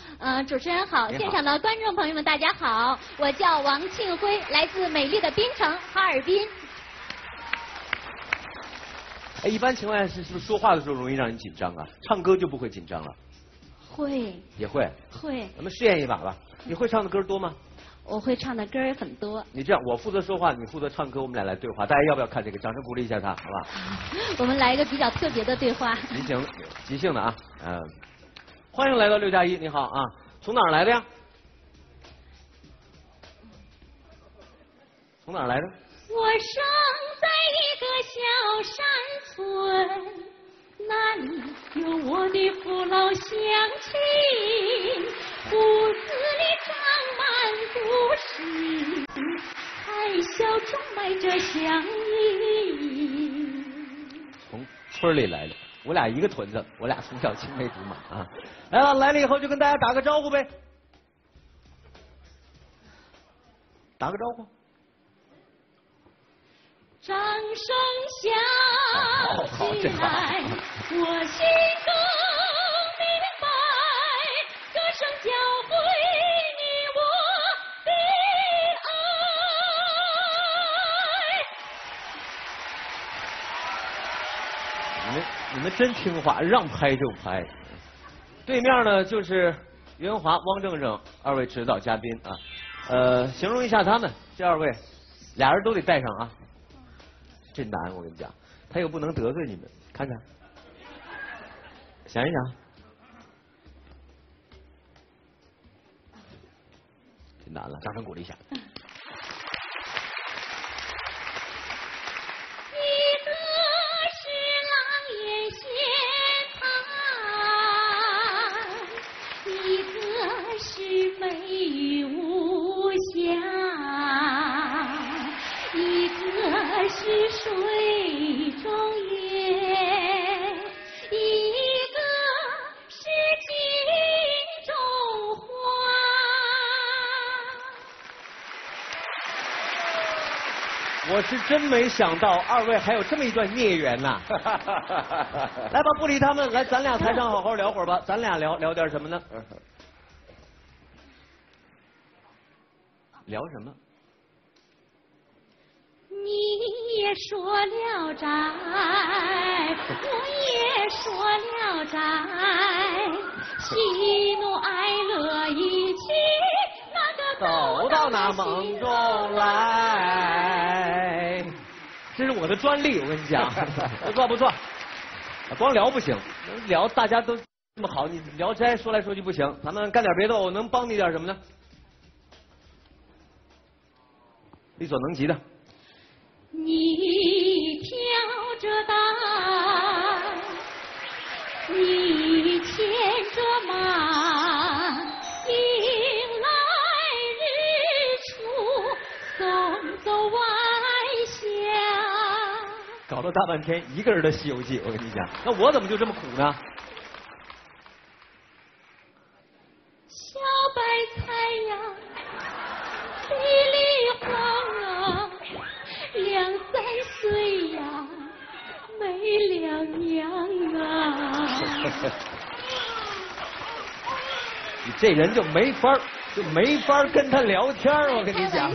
主持人好，现场的观众朋友们大家好，我叫王庆辉，来自美丽的槟城哈尔滨。哎，一般情况下是不是说话的时候容易让人紧张啊？唱歌就不会紧张了？会。也会。会。咱们试验一把吧。你会唱的歌多吗？我会唱的歌也很多。你这样，我负责说话，你负责唱歌，我们俩来对话。大家要不要看这个？掌声鼓励一下他，好吧？我们来一个比较特别的对话。即兴的啊，欢迎来到6+1，你好啊，从哪儿来的呀？从哪儿来的？我生在一个小山村，那里有我的父老乡亲，骨子里长满故事，爱笑中埋着乡音。从村里来的。我俩一个屯子，我俩从小青梅竹马啊！来了，来了以后就跟大家打个招呼呗，打个招呼。掌声响起来，我心中明白，歌声教会你我的爱。你们真听话，让拍就拍。对面呢就是袁华、汪正正二位指导嘉宾啊，形容一下他们这二位，俩人都得带上啊。这难，我跟你讲，他又不能得罪你们，看看，想一想，这难了，掌声鼓励一下。我是真没想到二位还有这么一段孽缘呐！来吧，不理他们，来咱俩台上好好聊会儿吧。咱俩聊点什么呢？聊什么？你也说聊斋，我也说聊斋，喜怒哀乐一起那个走到那梦中来。这是我的专利，我跟你讲，不错，光聊不行，聊大家都这么好，你聊斋说来说去不行，咱们干点别的，我能帮你点什么呢？力所能及的。你挑着担，你牵着马。走晚霞。搞了大半天一个人的《西游记》，我跟你讲，那我怎么就这么苦呢？小白菜呀，地里黄啊，2、3岁呀，没了娘啊。你这人就没法，跟他聊天，我跟你讲，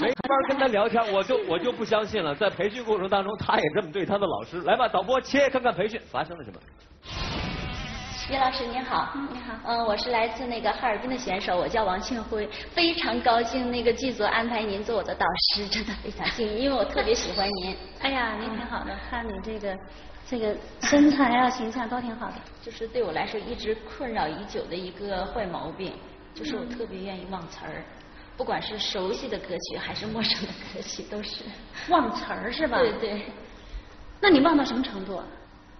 没法跟他聊天，我就不相信了。在培训过程当中，他也这么对他的老师。来吧，导播切，看看培训发生了什么。于老师您好，你好，我是来自那个哈尔滨的选手，我叫王庆辉，非常高兴那个剧组安排您做我的导师，真的非常幸运，因为我特别喜欢您。哎呀，您挺好的，看你这个身材啊、形象都挺好的，就是对我来说一直困扰已久的一个坏毛病，就是我特别愿意忘词儿，不管是熟悉的歌曲还是陌生的歌曲，都是忘词儿是吧？对对。那你忘到什么程度？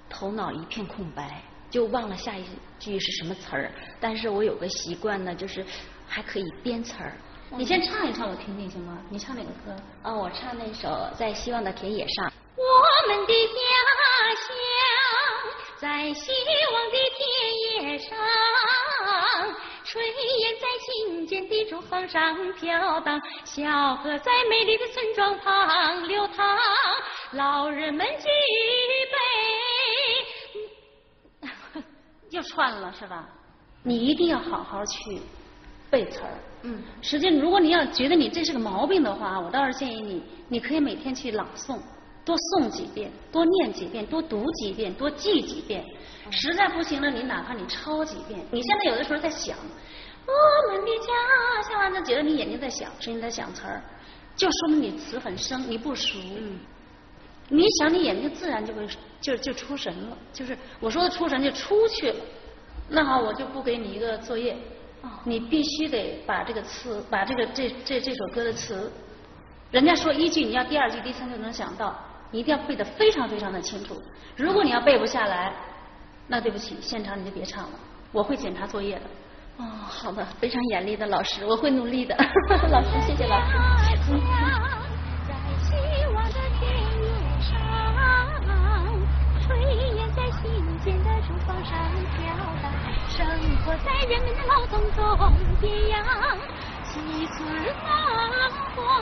头脑一片空白，就忘了下一句是什么词儿。但是我有个习惯呢，就是还可以编词儿。你先唱一唱我听听行吗？你唱哪个歌？哦，我唱那首《在希望的田野上》。我们的家乡在希望的田野上，炊烟在心间的竹房上飘荡，小河在美丽的村庄旁流淌，老人们举杯。又串了是吧？你一定要好好去背词儿。嗯，实际如果你要觉得你这是个毛病的话，我倒是建议你，你可以每天去朗诵。多诵几遍，多念几遍，多读几遍，多记几遍。实在不行了，你哪怕你抄几遍。你现在有的时候在想，我们的家乡，就觉得你眼睛在想，声音在想词儿，就说明你词很生，你不熟。嗯。你想，你眼睛自然就会就出神了，就是我说的出神就出去了。那好，我就不给你一个作业，你必须得把这个词，把这首歌的词，人家说一句，你要第二句、第三句能想到。你一定要背得非常非常的清楚，如果你要背不下来，那对不起，现场你就别唱了，我会检查作业的。哦，好的，非常严厉的老师，我会努力的。老师，谢谢老师。在希望的田野上，炊烟在心间的竹房上飘荡，生活在人民的劳动中激扬，几村芳华，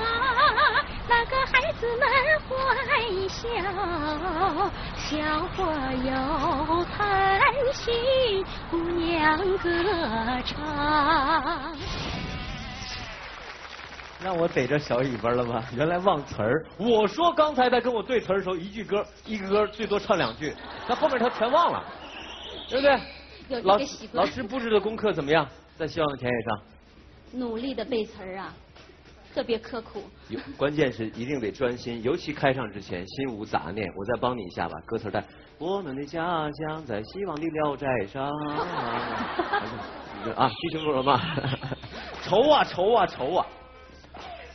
那个孩子们欢笑，小伙游弹琴，姑娘歌唱。让我逮着小尾巴了吗？原来忘词儿。我说刚才在跟我对词儿的时候，一句歌最多唱2句，那后面他全忘了，对不对？有这个习惯。老师布置的功课怎么样？在希望的田野上。努力的背词儿啊，特别刻苦。关键是一定得专心，尤其开唱之前心无杂念。我再帮你一下吧，歌词带。我们的家乡在希望的聊斋上。啊，记清楚了吗？愁啊愁啊愁啊！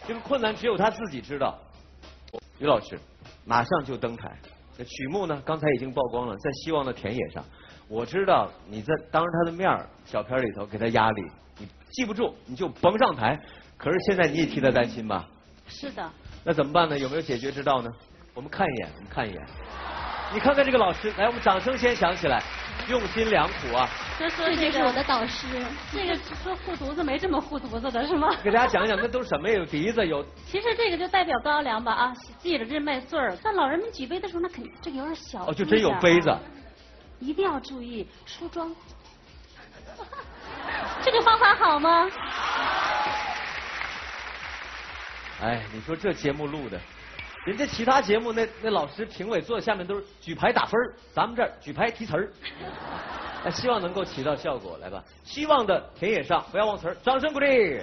这个困难只有他自己知道。于老师马上就登台，那曲目呢？刚才已经曝光了，在希望的田野上。我知道你在当着他的面小片里头给他压力。你记不住，你就甭上台。可是现在你也替他担心吧？是的。那怎么办呢？有没有解决之道呢？我们看一眼，你看看这个老师，来，我们掌声先响起来，用心良苦啊！这是我的导师。这个说护犊子没这么护犊子的是吗？给大家讲讲，那都是什么呀？有笛子，有。其实这个就代表高粱吧啊，记着这麦穗儿。那老人们举杯的时候，那肯定这个有点小。哦，就真有杯子。一定要注意梳妆。这个方法好吗？哎，你说这节目录的，人家其他节目那老师评委坐在下面都是举牌打分，咱们这儿举牌提词儿。哎，希望能够起到效果，来吧！希望的田野上，不要忘词儿，掌声鼓励。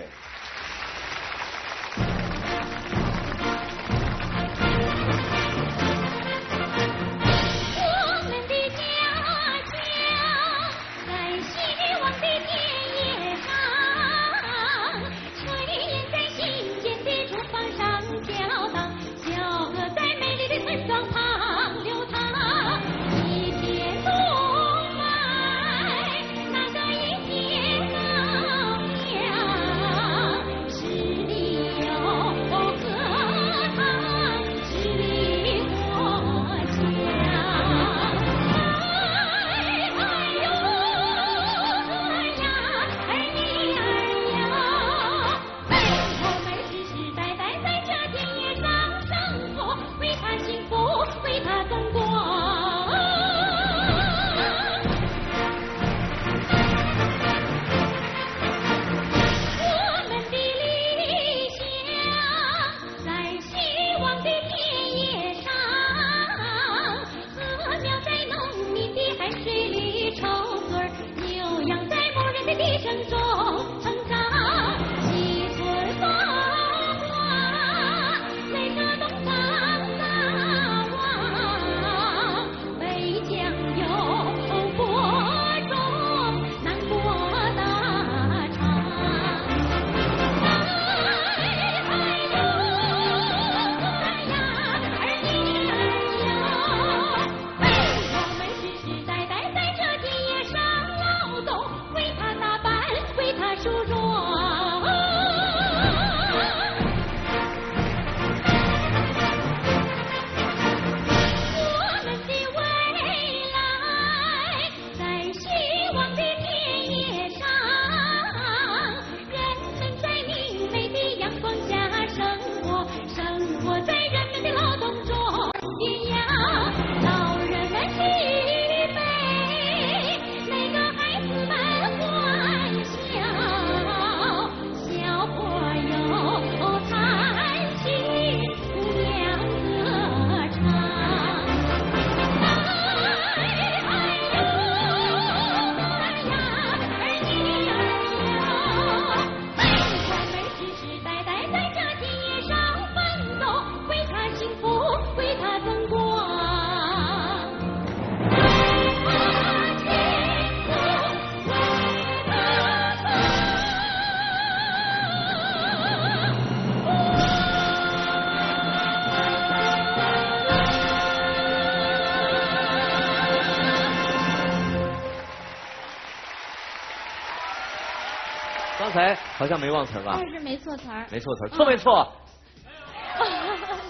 才好像没忘词吧？但是没错词儿。没错词儿，错没错？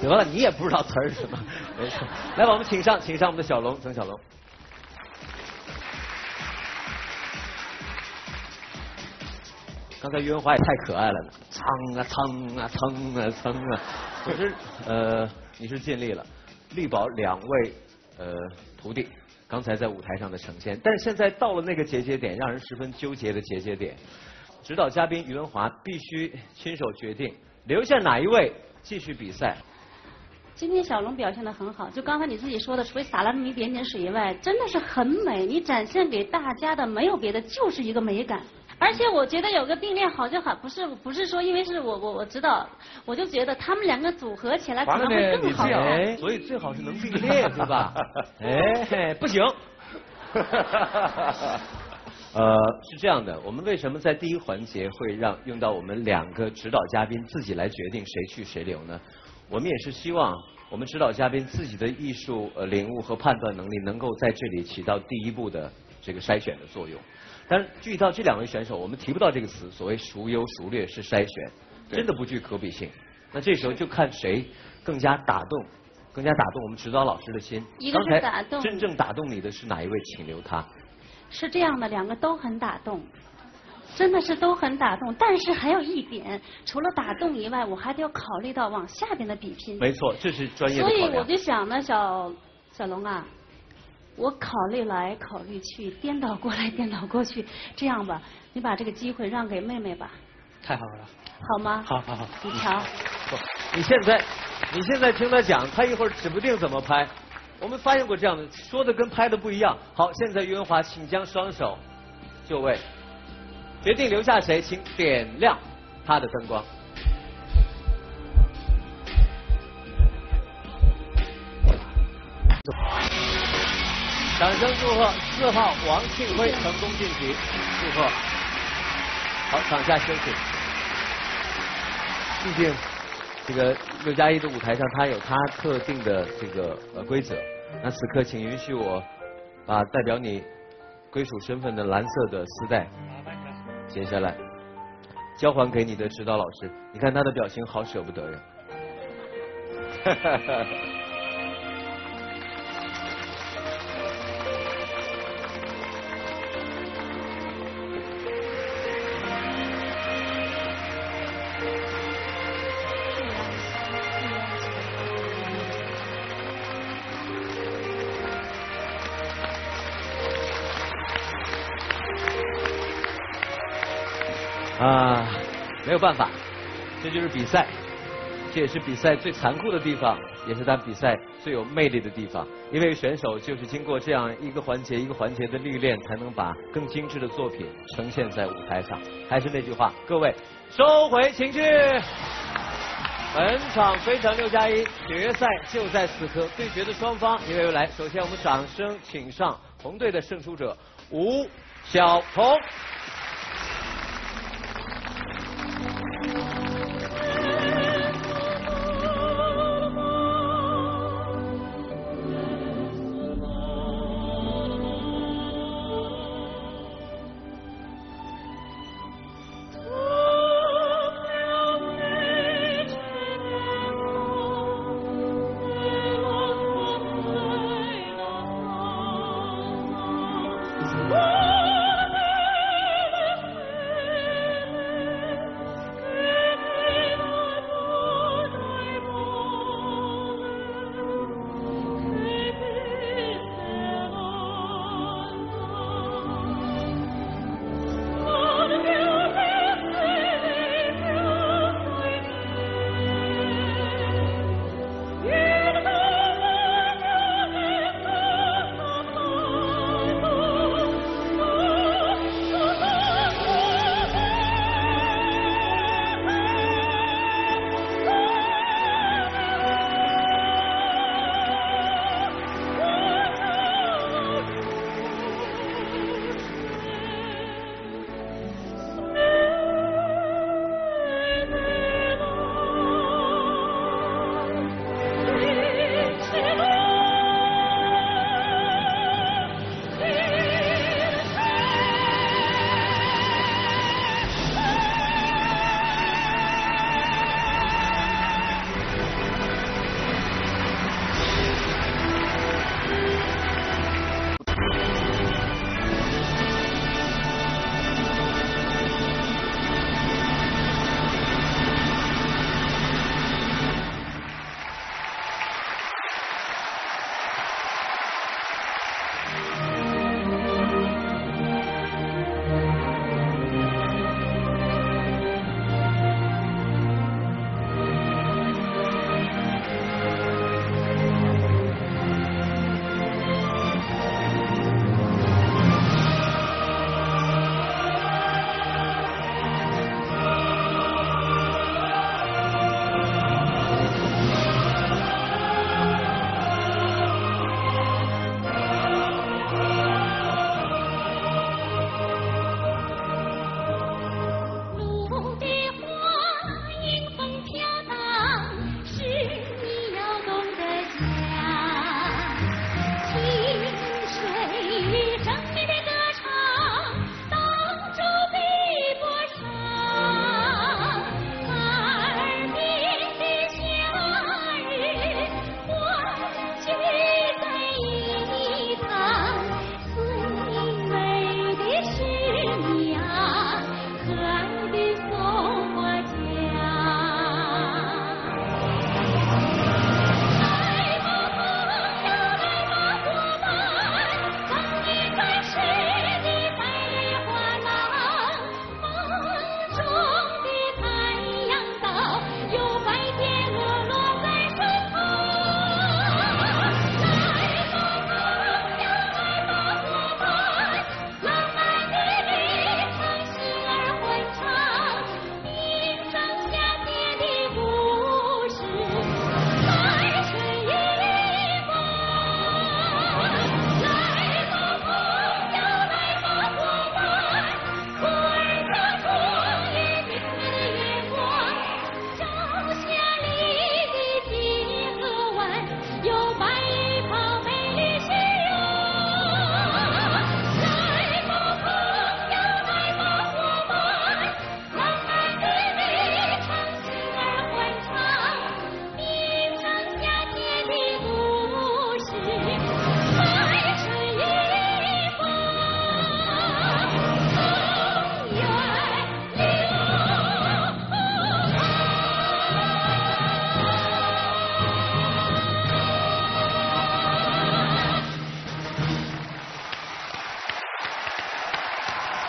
得了，你也不知道词儿是什么，没错。来，我们请上我们的小龙，曾小龙。 刚才于文华也太可爱了呢，蹭啊蹭啊蹭啊蹭啊！可是你是尽力了，力保两位徒弟刚才在舞台上的呈现，但是现在到了那个节节点，让人十分纠结的节节点。指导嘉宾于文华必须亲手决定留下哪一位继续比赛。今天小龙表现得很好，就刚才你自己说的，除了洒了那么一点点水以外，真的是很美。你展现给大家的没有别的，就是一个美感。 而且我觉得有个并列好就好，不是说因为是我知道，我就觉得他们两个组合起来可能会更好，所以最好是能并列，对吧？哎，不行。是这样的，我们为什么在第一环节会用到我们两个指导嘉宾自己来决定谁去谁留呢？我们也是希望我们指导嘉宾自己的艺术领悟和判断能力能够在这里起到第一步的这个筛选的作用。 但是具体到这两位选手，我们提不到这个词。所谓孰优孰劣是筛选，真的不具可比性。那这时候就看谁更加打动，我们指导老师的心。一个是打动，真正打动你的是哪一位？请留他。是这样的，两个都很打动，真的是都很打动。但是还有一点，除了打动以外，我还得要考虑到往下边的比拼。没错，这是专业的考量。所以我就想呢，小龙啊。 我考虑来考虑去，颠倒过来颠倒过去，这样吧，你把这个机会让给妹妹吧。太好了。好吗？好。你瞧。你现在听他讲，他一会儿指不定怎么拍。我们发现过这样的，说的跟拍的不一样。好，现在于文华，请将双手就位，决定留下谁，请点亮他的灯光。 掌声祝贺4号王庆辉成功晋级，祝贺！好，场下休息。毕竟这个6+1的舞台上，它有它特定的这个规则。那此刻，请允许我把代表你归属身份的蓝色的丝带解下来，交还给你的指导老师。你看他的表情，好舍不得呀！哈哈哈。 啊，没有办法，这就是比赛，这也是比赛最残酷的地方，也是咱比赛最有魅力的地方。因为选手就是经过这样一个环节一个环节的历练，才能把更精致的作品呈现在舞台上。还是那句话，各位收回情绪。本场非常6+1决赛就在此刻，对决的双方一位来，首先我们掌声请上红队的胜出者吴晓彤。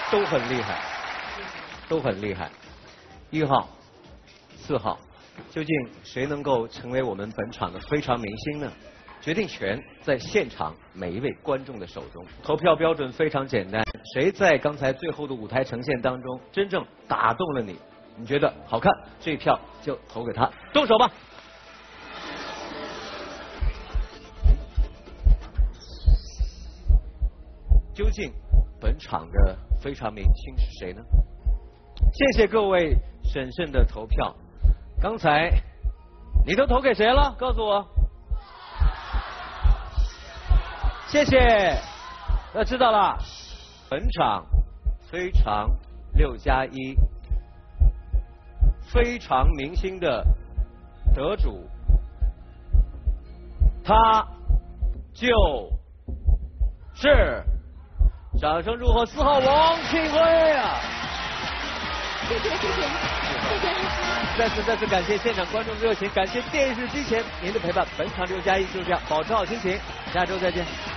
都很厉害，都很厉害。1号、4号，究竟谁能够成为我们本场的非常明星呢？决定权在现场每一位观众的手中。投票标准非常简单，谁在刚才最后的舞台呈现当中真正打动了你，你觉得好看，这一票就投给他。动手吧！ 究竟本场的非常明星是谁呢？谢谢各位审慎的投票。刚才你都投给谁了？告诉我。谢谢，知道了。本场非常6+1非常明星的得主，他就是。 掌声祝贺4号王庆辉啊！谢谢。再次感谢现场观众的热情，感谢电视机前您的陪伴。本场6+1就是这样，保持好心情，下周再见。